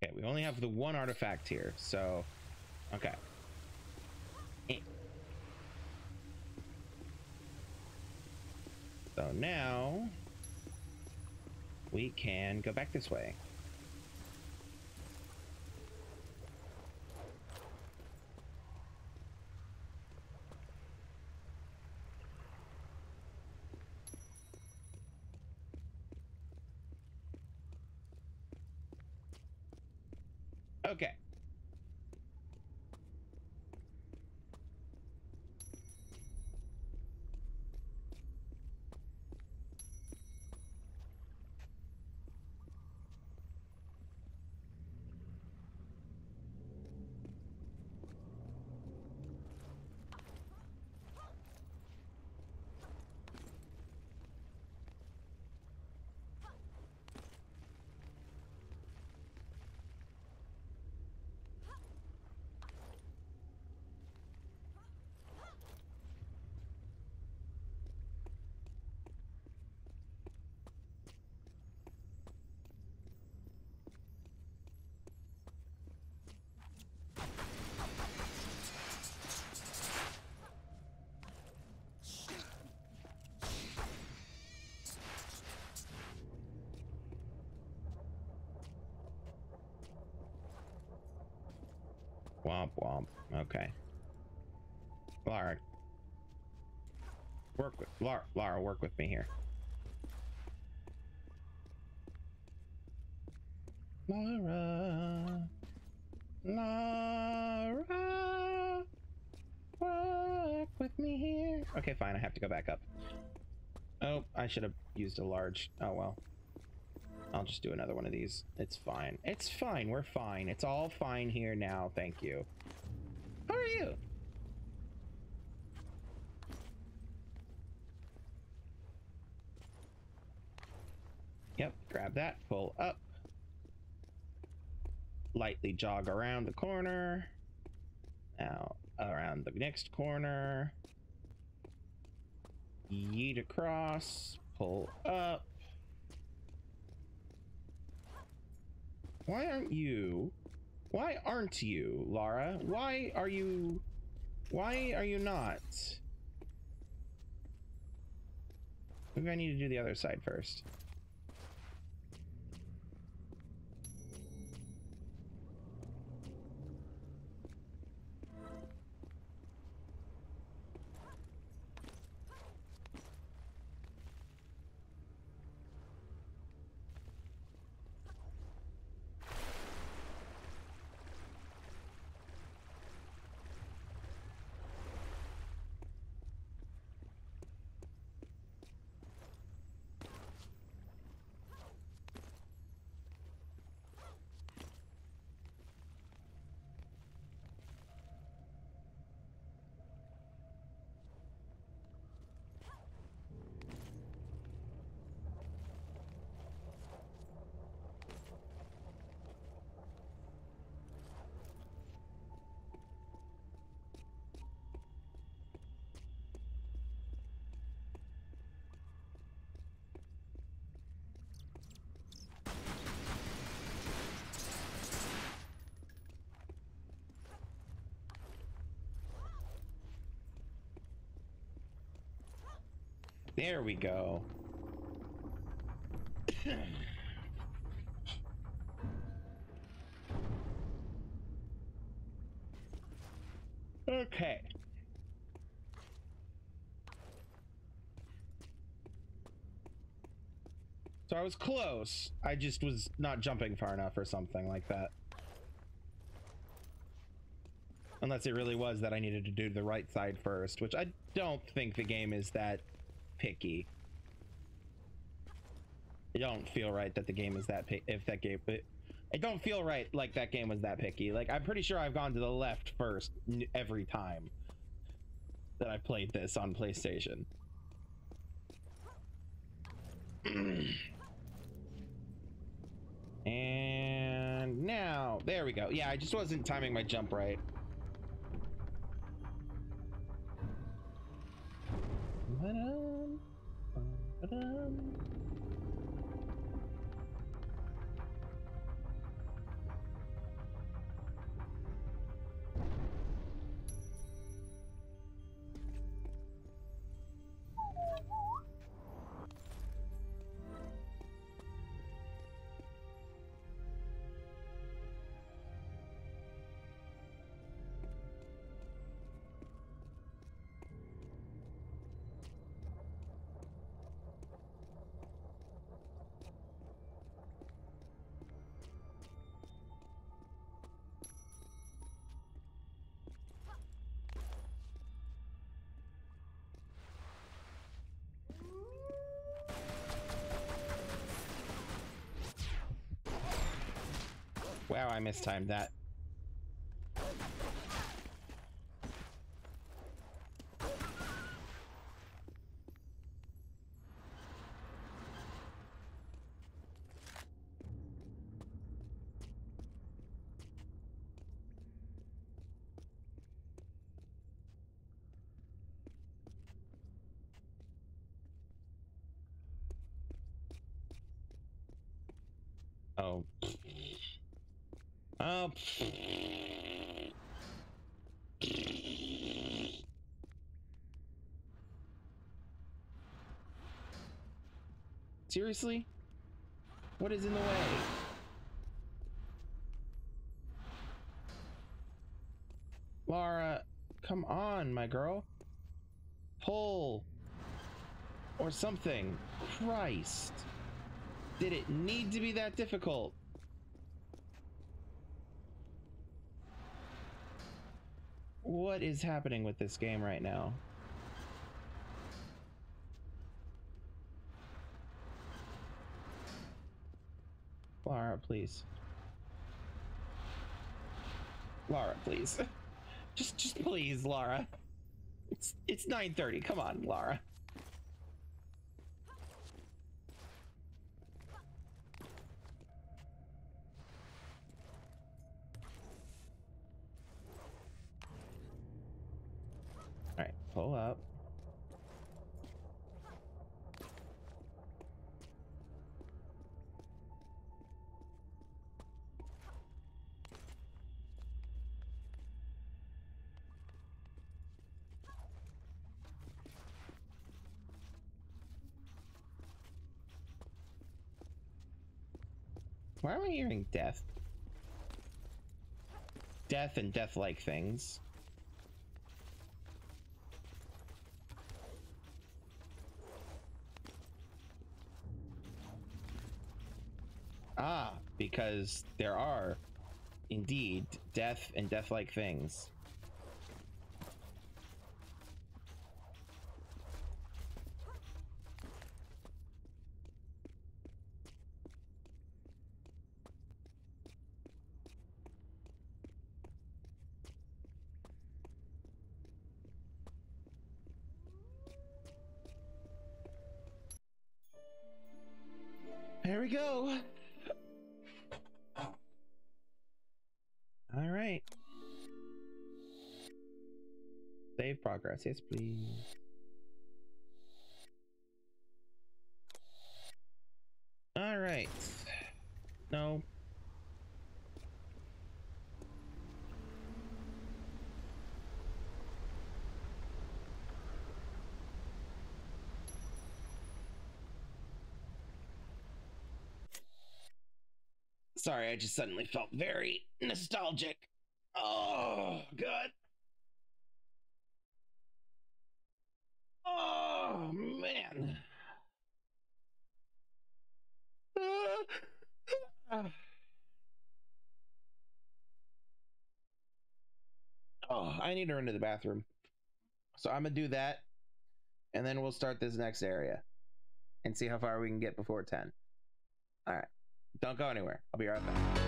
Okay, we only have the one artifact here, so okay. So now we can go back this way. Okay. Womp womp. Okay. Lara. Work with Lara, work with me here. Lara. Lara. Work with me here. Okay, fine, I have to go back up. Oh, I should have used a large. Oh well. I'll just do another one of these. It's fine. It's fine. We're fine. It's all fine here now. Thank you. How are you? Yep. Grab that. Pull up. Lightly jog around the corner. Now around the next corner. Yeet across. Pull up. Why aren't you? Why aren't you, Lara? Why are you? Why are you not? Maybe I need to do the other side first. There we go. Okay. So I was close. I just was not jumping far enough or something like that. Unless it really was that I needed to do the right side first, which I don't think the game is that picky. I don't feel right that the game is that picky. If that game, I don't feel right like that game was that picky. Like, I'm pretty sure I've gone to the left first every time that I played this on PlayStation. And now, there we go. Yeah, I just wasn't timing my jump right. Wow, I mistimed that. Oh. Seriously? What is in the way? Lara, come on, my girl. Pull. Or something. Christ. Did it need to be that difficult? What is happening with this game right now? Lara, please. Lara, please. Just please, Lara. It's 9:30. Come on, Lara. Pull up. Why am I hearing death? Death and death-like things. Ah, because there are indeed death and death-like things. There we go. All right. Save progress. Yes, please. All right. No. Sorry, I just suddenly felt very nostalgic. Oh, God. Oh, man. Oh, I need to run to the bathroom. So I'm going to do that, and then we'll start this next area and see how far we can get before 10. All right. Don't go anywhere. I'll be right back.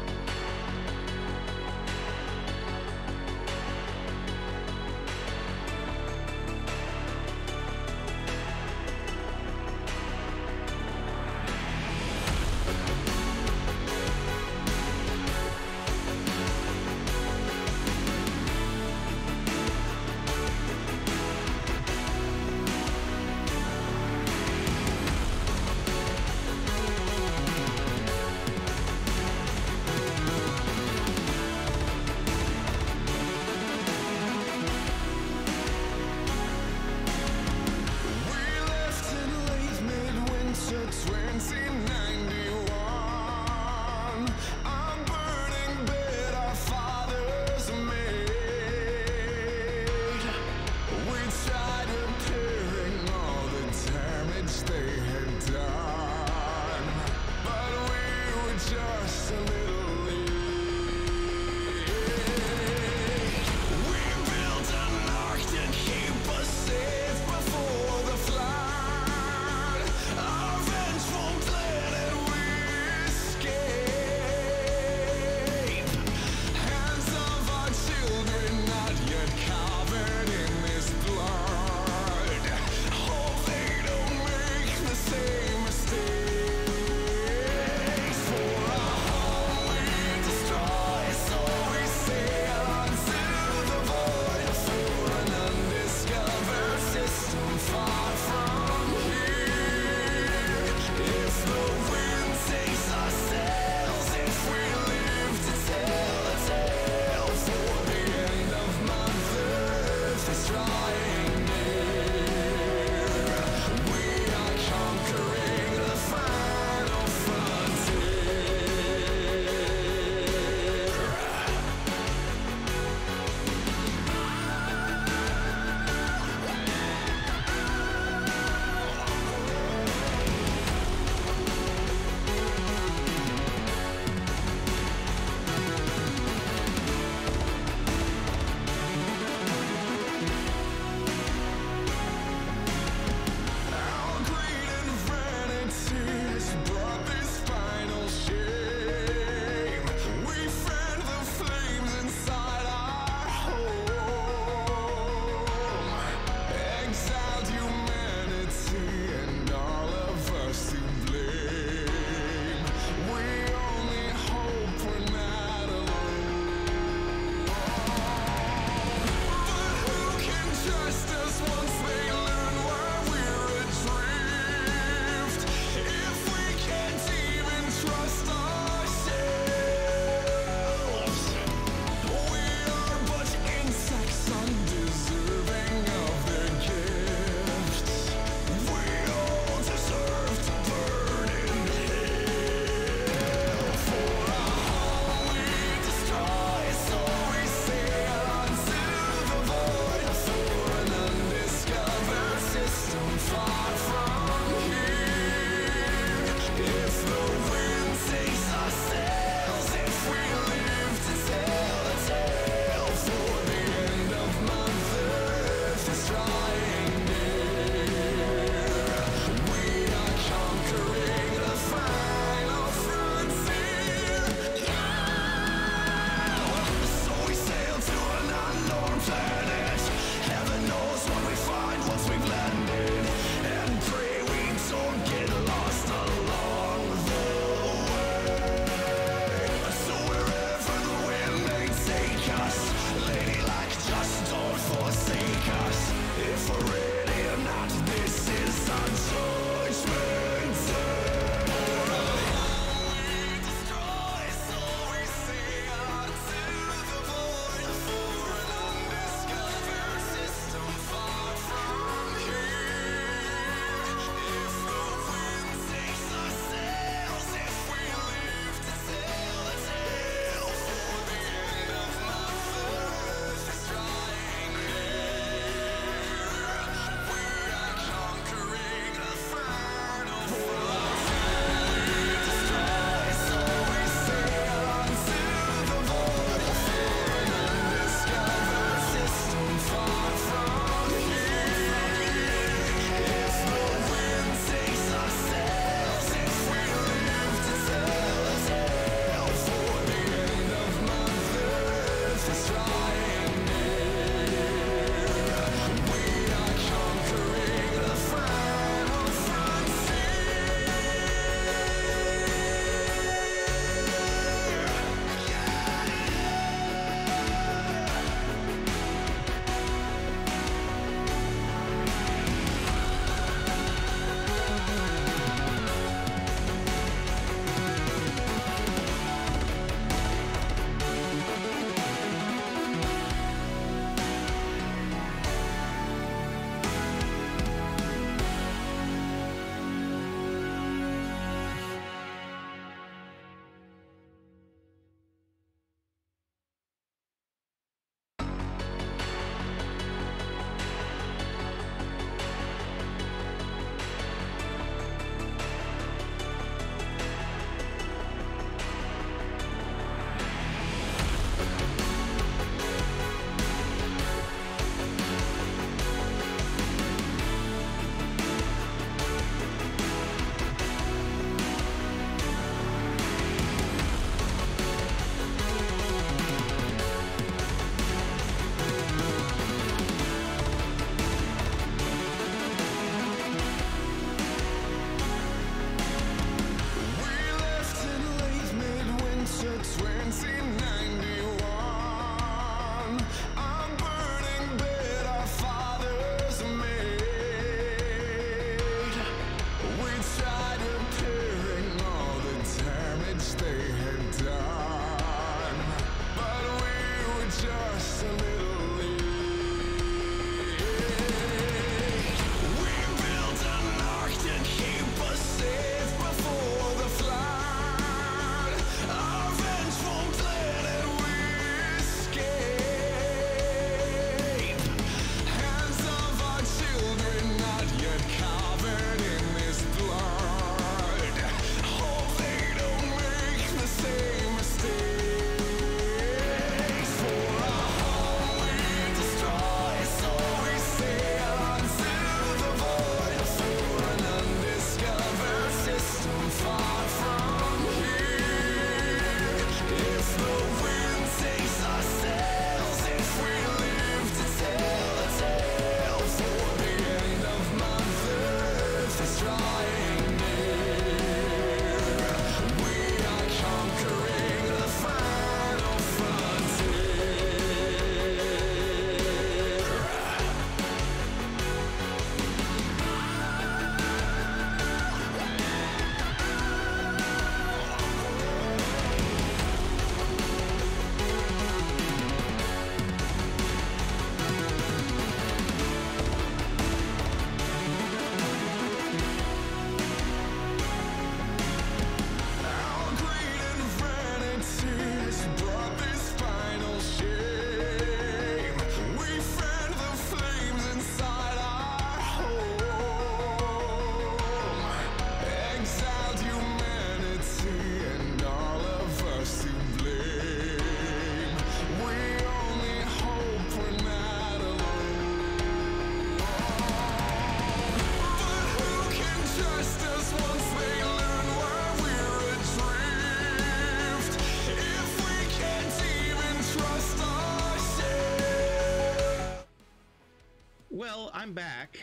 I'm back,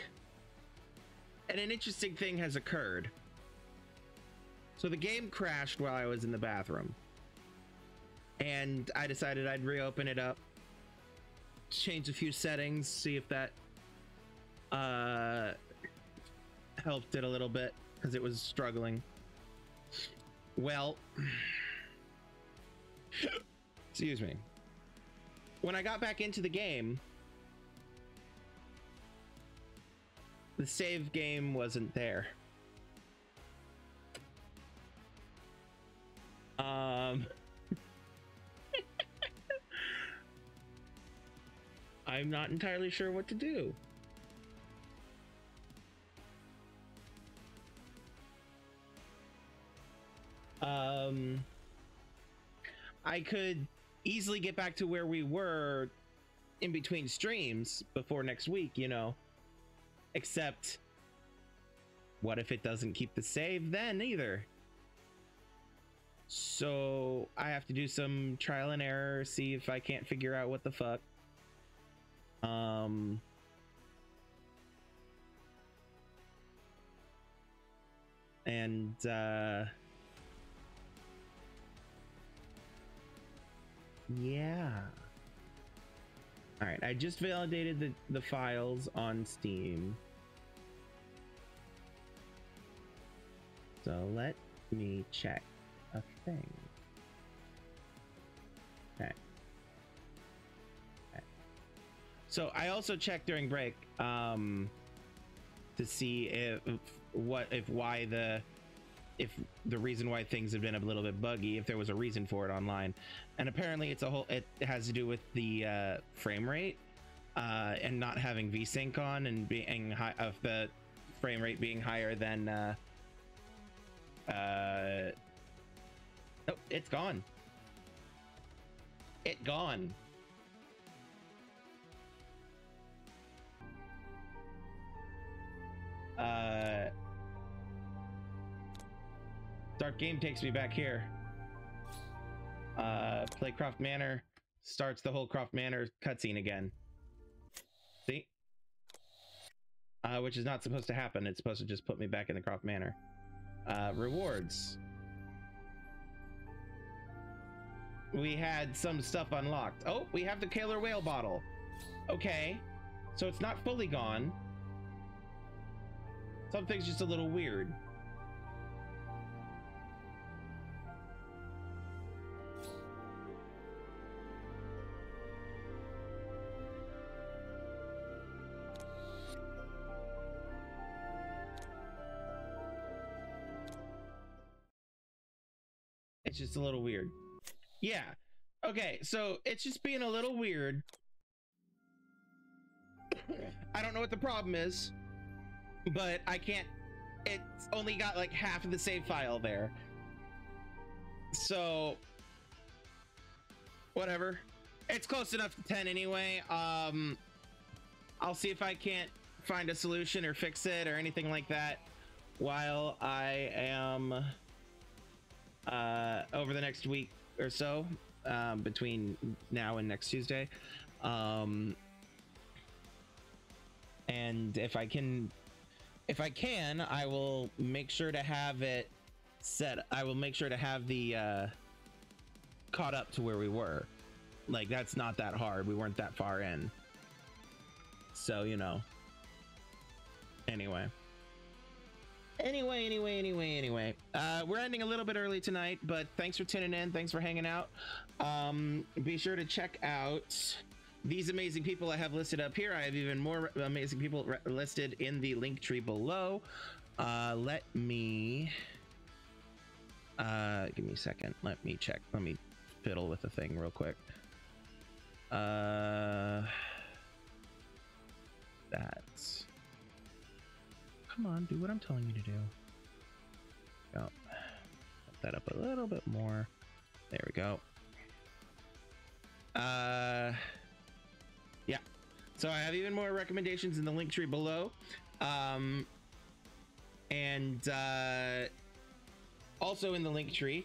and an interesting thing has occurred. So the game crashed while I was in the bathroom, and I decided I'd reopen it up, change a few settings, see if that helped it a little bit, because it was struggling. Well, excuse me. When I got back into the game, the save game wasn't there. I'm not entirely sure what to do. I could easily get back to where we were in between streams before next week, you know, except what if it doesn't keep the save then either? So I have to do some trial and error, see if I can't figure out what the fuck. Yeah. All right, I just validated the files on Steam. So let me check a thing. Okay. Okay. So I also checked during break to see if the reason why things have been a little bit buggy, if there was a reason for it online, and apparently it's a whole, it has to do with the frame rate and not having VSync on and being high, of the frame rate being higher than oh, it's gone. It gone. Start game takes me back here. Play Croft Manor, starts the whole Croft Manor cutscene again. See? Which is not supposed to happen. It's supposed to just put me back in the Croft Manor. Rewards. We had some stuff unlocked. Oh, we have the Killer Whale bottle. Okay. So it's not fully gone. Something's just a little weird. It's just a little weird. Yeah. Okay, so it's just being a little weird. I don't know what the problem is, but I can't, it's only got like half of the save file there. So whatever. It's close enough to 10 anyway. I'll see if I can't find a solution or fix it or anything like that while I am over the next week or so, between now and next Tuesday. And if I can, I will make sure to have it set. I will make sure to have the caught up to where we were. Like, that's not that hard. We weren't that far in. So, you know, anyway. Anyway, we're ending a little bit early tonight, but thanks for tuning in. Thanks for hanging out. Be sure to check out these amazing people I have listed up here. I have even more amazing people listed in the link tree below. Let me, give me a second. Let me check. Let me fiddle with the thing real quick. That's. Come on, do what I'm telling you to do. Oh, put that up a little bit more. There we go. Yeah. So I have even more recommendations in the link tree below. Also in the link tree,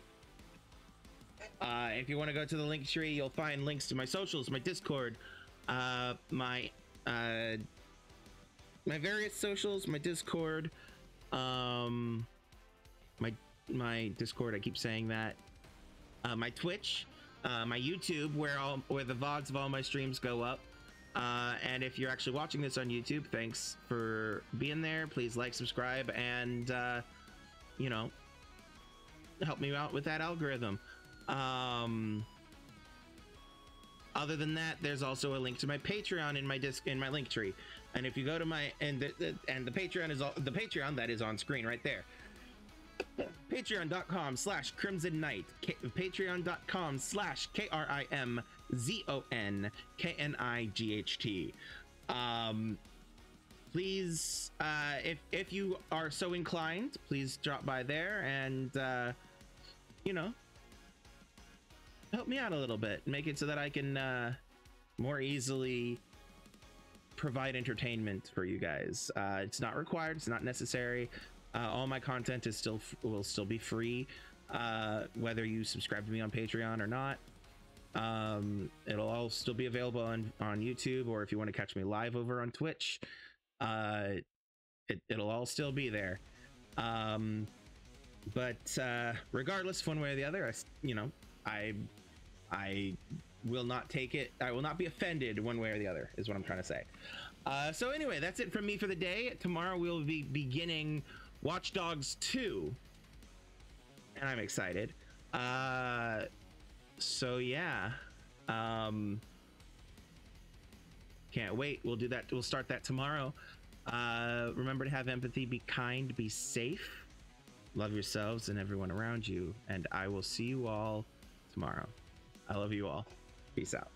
if you want to go to the link tree, you'll find links to my socials, my Discord, my my various socials, my Discord, my Discord, I keep saying that, my Twitch, my YouTube, where the VODs of all my streams go up. And if you're actually watching this on YouTube, thanks for being there. Please like, subscribe, and, you know, help me out with that algorithm. Other than that, there's also a link to my Patreon in my link tree. And if you go to my, and the Patreon is all, the Patreon that is on screen right there. Patreon.com/Krimzon Knight, Patreon.com/KRIMZONKNIGHT. Please, if you are so inclined, please drop by there and, you know, help me out a little bit. Make it so that I can more easily provide entertainment for you guys. It's not required. It's not necessary. All my content is will still be free, whether you subscribe to me on Patreon or not. It'll all still be available on YouTube, or if you want to catch me live over on Twitch, it'll all still be there. But regardless, one way or the other, I will not take it. I will not be offended one way or the other, is what I'm trying to say. So anyway, that's it from me for the day. Tomorrow we'll be beginning Watch Dogs 2, and I'm excited. So yeah, can't wait. We'll do that. We'll start that tomorrow. Remember to have empathy, be kind, be safe, love yourselves and everyone around you, and I will see you all tomorrow. I love you all. Peace out.